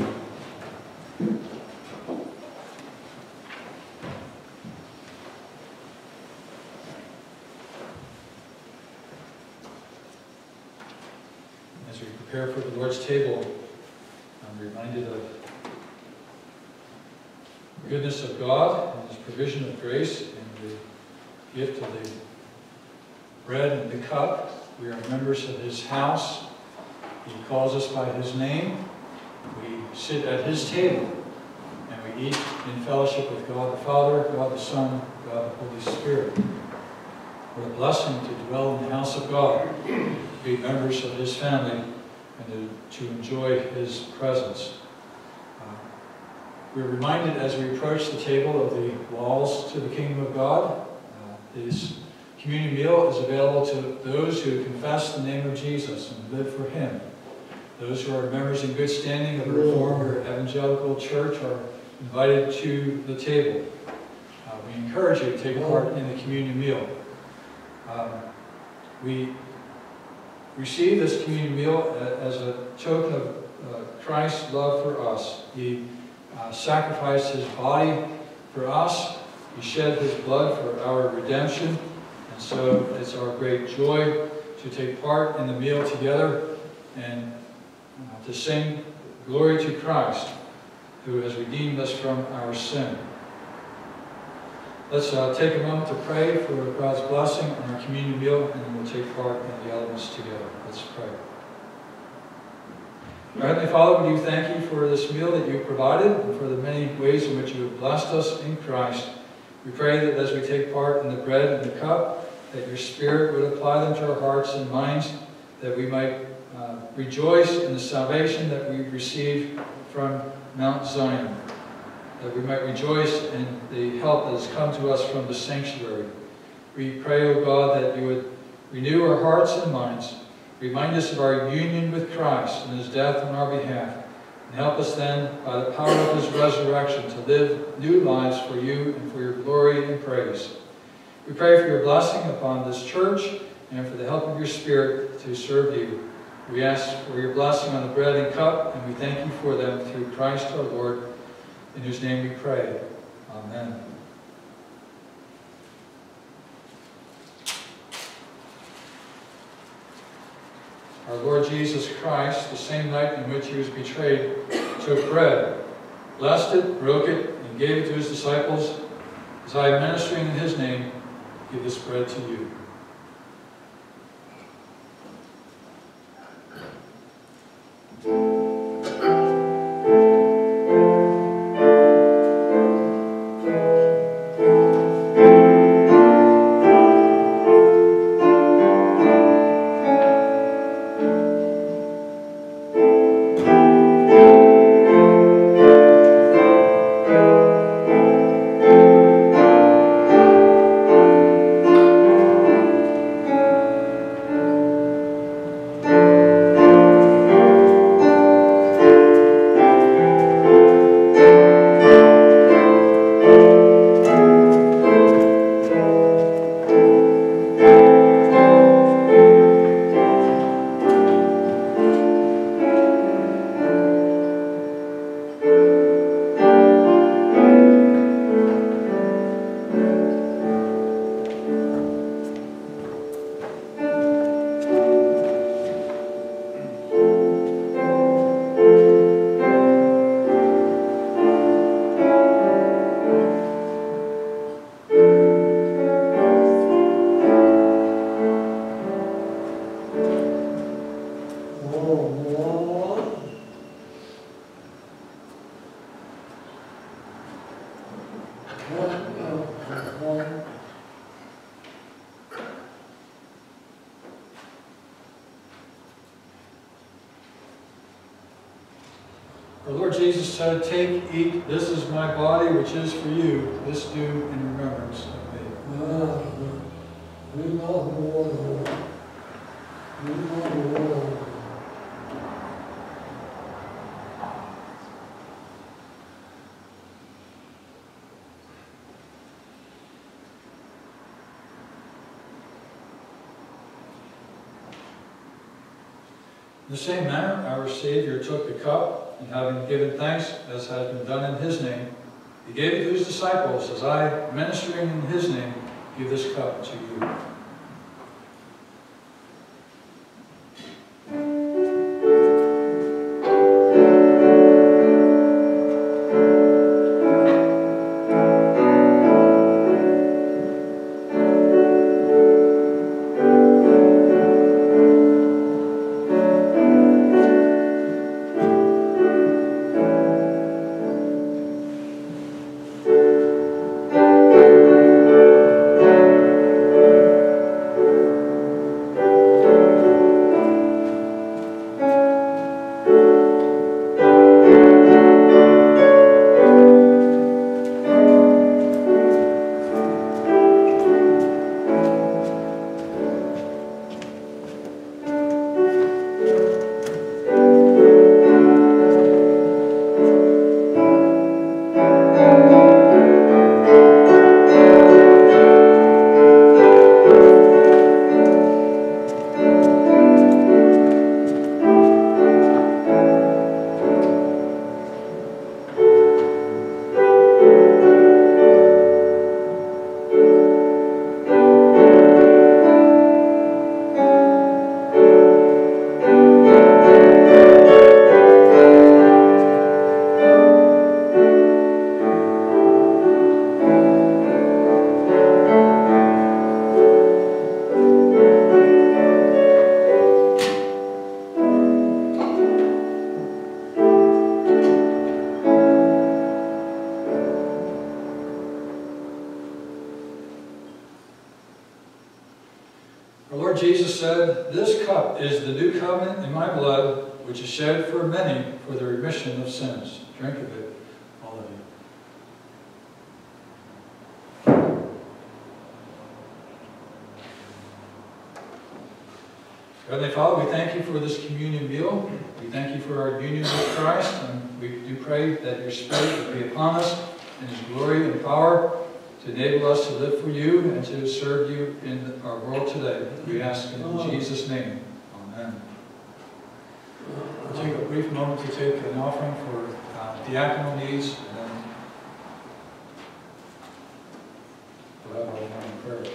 prepare for the Lord's table, I'm reminded of the goodness of God and His provision of grace and the gift of the bread and the cup. We are members of His house. He calls us by His name. We sit at His table and we eat in fellowship with God the Father, God the Son, God the Holy Spirit. What a blessing to dwell in the house of God, to be members of His family, and to, to enjoy His presence. Uh, we're reminded as we approach the table of the walls to the kingdom of God. Uh, this communion meal is available to those who confess the name of Jesus and live for Him. Those who are members in good standing of a Reformed or Evangelical Church are invited to the table. Uh, we encourage you to take part in the communion meal. Um, we receive this communion meal as a token of uh, Christ's love for us. He uh, sacrificed His body for us. He shed His blood for our redemption. And so it's our great joy to take part in the meal together and uh, to sing glory to Christ, who has redeemed us from our sin. Let's uh, take a moment to pray for God's blessing on our communion meal, and we'll take part in the elements together. Let's pray. Our Heavenly Father, we do thank You for this meal that You provided and for the many ways in which You have blessed us in Christ. We pray that as we take part in the bread and the cup, that Your Spirit would apply them to our hearts and minds, that we might uh, rejoice in the salvation that we receive from Mount Zion, that we might rejoice in the help that has come to us from the sanctuary. We pray, O God, that You would renew our hearts and minds, remind us of our union with Christ and His death on our behalf, and help us then, by the power of His resurrection, to live new lives for You and for Your glory and praise. We pray for Your blessing upon this church and for the help of Your Spirit to serve You. We ask for Your blessing on the bread and cup, and we thank You for them through Christ our Lord, in whose name we pray. Amen. Our Lord Jesus Christ, the same night in which He was betrayed, took bread, blessed it, broke it, and gave it to His disciples. As I am ministering in His name, give this bread to you. Jesus said, "Take, eat, this is my body which is for you. This do in remembrance of me." We love the Lord. We love the Lord. In the same manner, our Savior took the cup and having given thanks as has been done in his name, he gave it to his disciples, as I, ministering in his name, give this cup to you. Jesus said, "This cup is the new covenant in my blood, which is shed for many for the remission of sins. Drink of it, all of you." Heavenly Father, we thank you for this communion meal. We thank you for our union with Christ, and we do pray that your Spirit would be upon us in his glory and power, to enable us to live for you and to serve you in our world today. We ask in Jesus' name. Amen. We'll take a brief moment to take an offering for uh, diaconal needs, and then we'll have our morning prayer.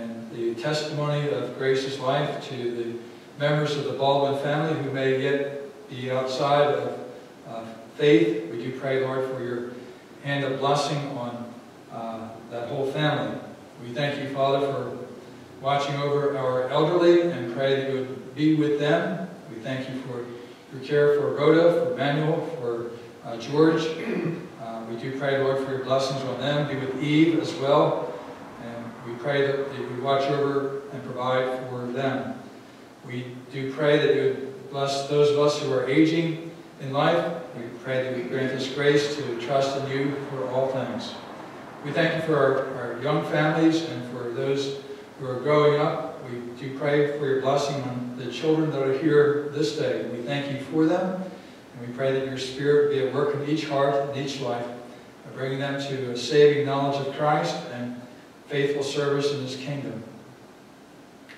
and the testimony of Grace's life to the members of the Baldwin family who may yet be outside of uh, faith. We do pray, Lord, for your hand of blessing on uh, that whole family. We thank you, Father, for watching over our elderly and pray that you would be with them. We thank you for your care for Rhoda, for Manuel, for uh, George. Uh, we do pray, Lord, for your blessings on them. Be with Eve as well. And we pray that, that you watch over and provide for them. We do pray that you would bless those of us who are aging in life. We pray that you grant us grace to trust in you for all things. We thank you for our, our young families and for those who are growing up. We do pray for your blessing on the children that are here this day. We thank you for them, and we pray that your Spirit be at work in each heart and each life, bringing them to a saving knowledge of Christ and faithful service in his kingdom.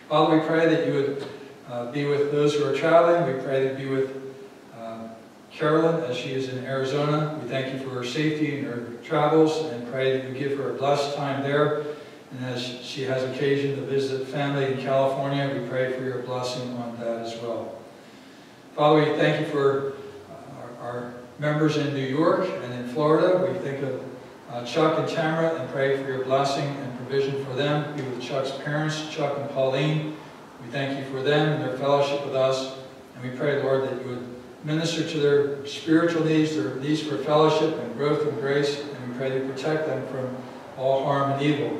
Father, we pray that you would Uh, be with those who are traveling. We pray that be with uh, Carolyn as she is in Arizona. We thank you for her safety and her travels and pray that you give her a blessed time there. And as she has occasion to visit family in California, we pray for your blessing on that as well. Father, we thank you for uh, our, our members in New York and in Florida. We think of uh, Chuck and Tamara and pray for your blessing and provision for them. Be with Chuck's parents, Chuck and Pauline. We thank you for them and their fellowship with us. And we pray, Lord, that you would minister to their spiritual needs, their needs for fellowship and growth and grace. And we pray that you protect them from all harm and evil.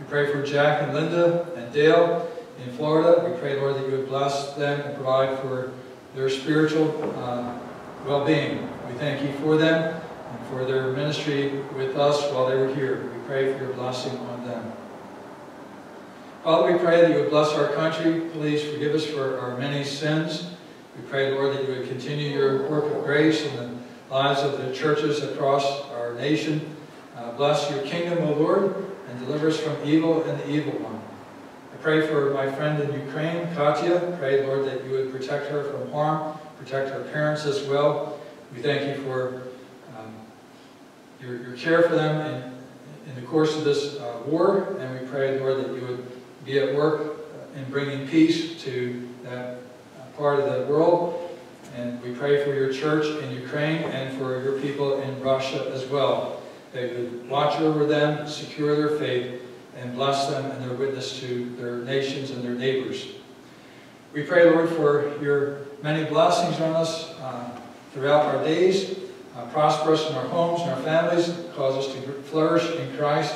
We pray for Jack and Linda and Dale in Florida. We pray, Lord, that you would bless them and provide for their spiritual uh, well-being. We thank you for them and for their ministry with us while they were here. We pray for your blessing on them. Father, we pray that you would bless our country. Please forgive us for our many sins. We pray, Lord, that you would continue your work of grace in the lives of the churches across our nation. Uh, bless your kingdom, O Lord, and deliver us from evil and the evil one. I pray for my friend in Ukraine, Katya. Pray, Lord, that you would protect her from harm, protect her parents as well. We thank you for um, your, your care for them in, in the course of this uh, war, and we pray, Lord, that you would be at work in bringing peace to that part of the world. And we pray for your church in Ukraine and for your people in Russia as well. They would watch over them, secure their faith, and bless them and their witness to their nations and their neighbors. We pray, Lord, for your many blessings on us uh, throughout our days. Uh, prosper us in our homes and our families. Cause us to flourish in Christ.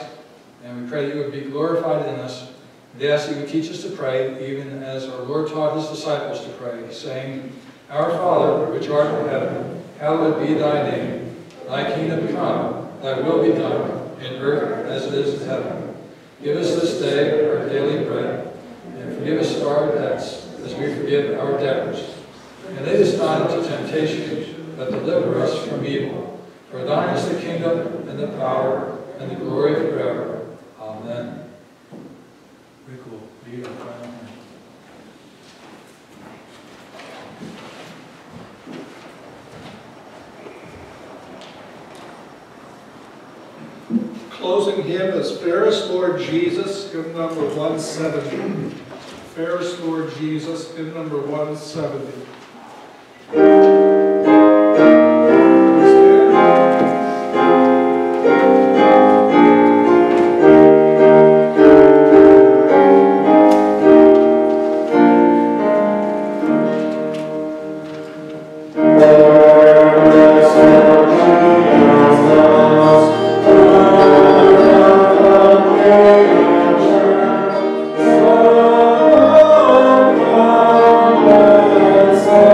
And we pray that you would be glorified in us. They ask that you would teach us to pray, even as our Lord taught his disciples to pray, saying, Our Father, which art in heaven, hallowed be thy name. Thy kingdom come, thy will be done, in earth as it is in heaven. Give us this day our daily bread, and forgive us our debts, as we forgive our debtors. And lead us not into temptation, but deliver us from evil. For thine is the kingdom, and the power, and the glory forever. Amen. Very cool. Closing hymn is Fairest Lord Jesus, hymn number one seventy. Fairest Lord Jesus, hymn number one seventy. So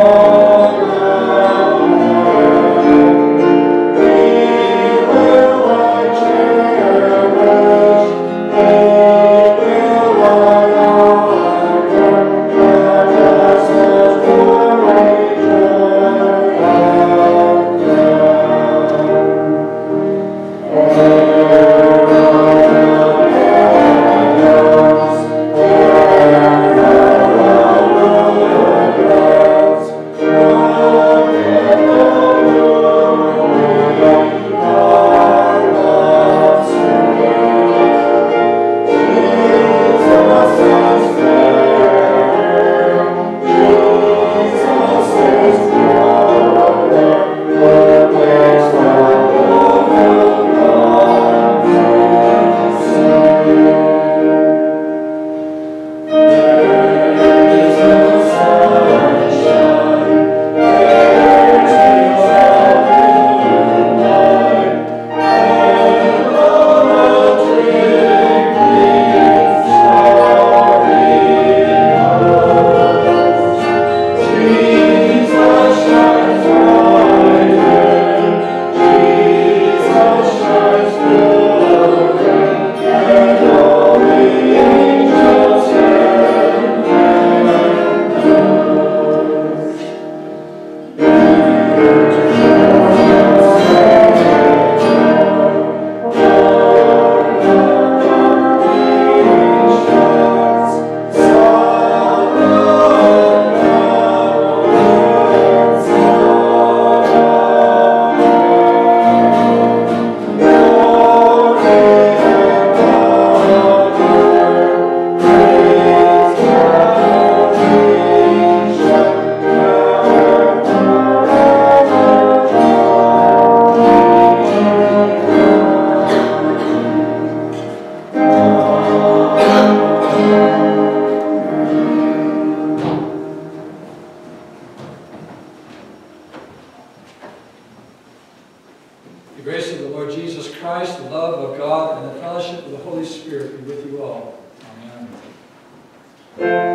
Spirit be with you all. Amen.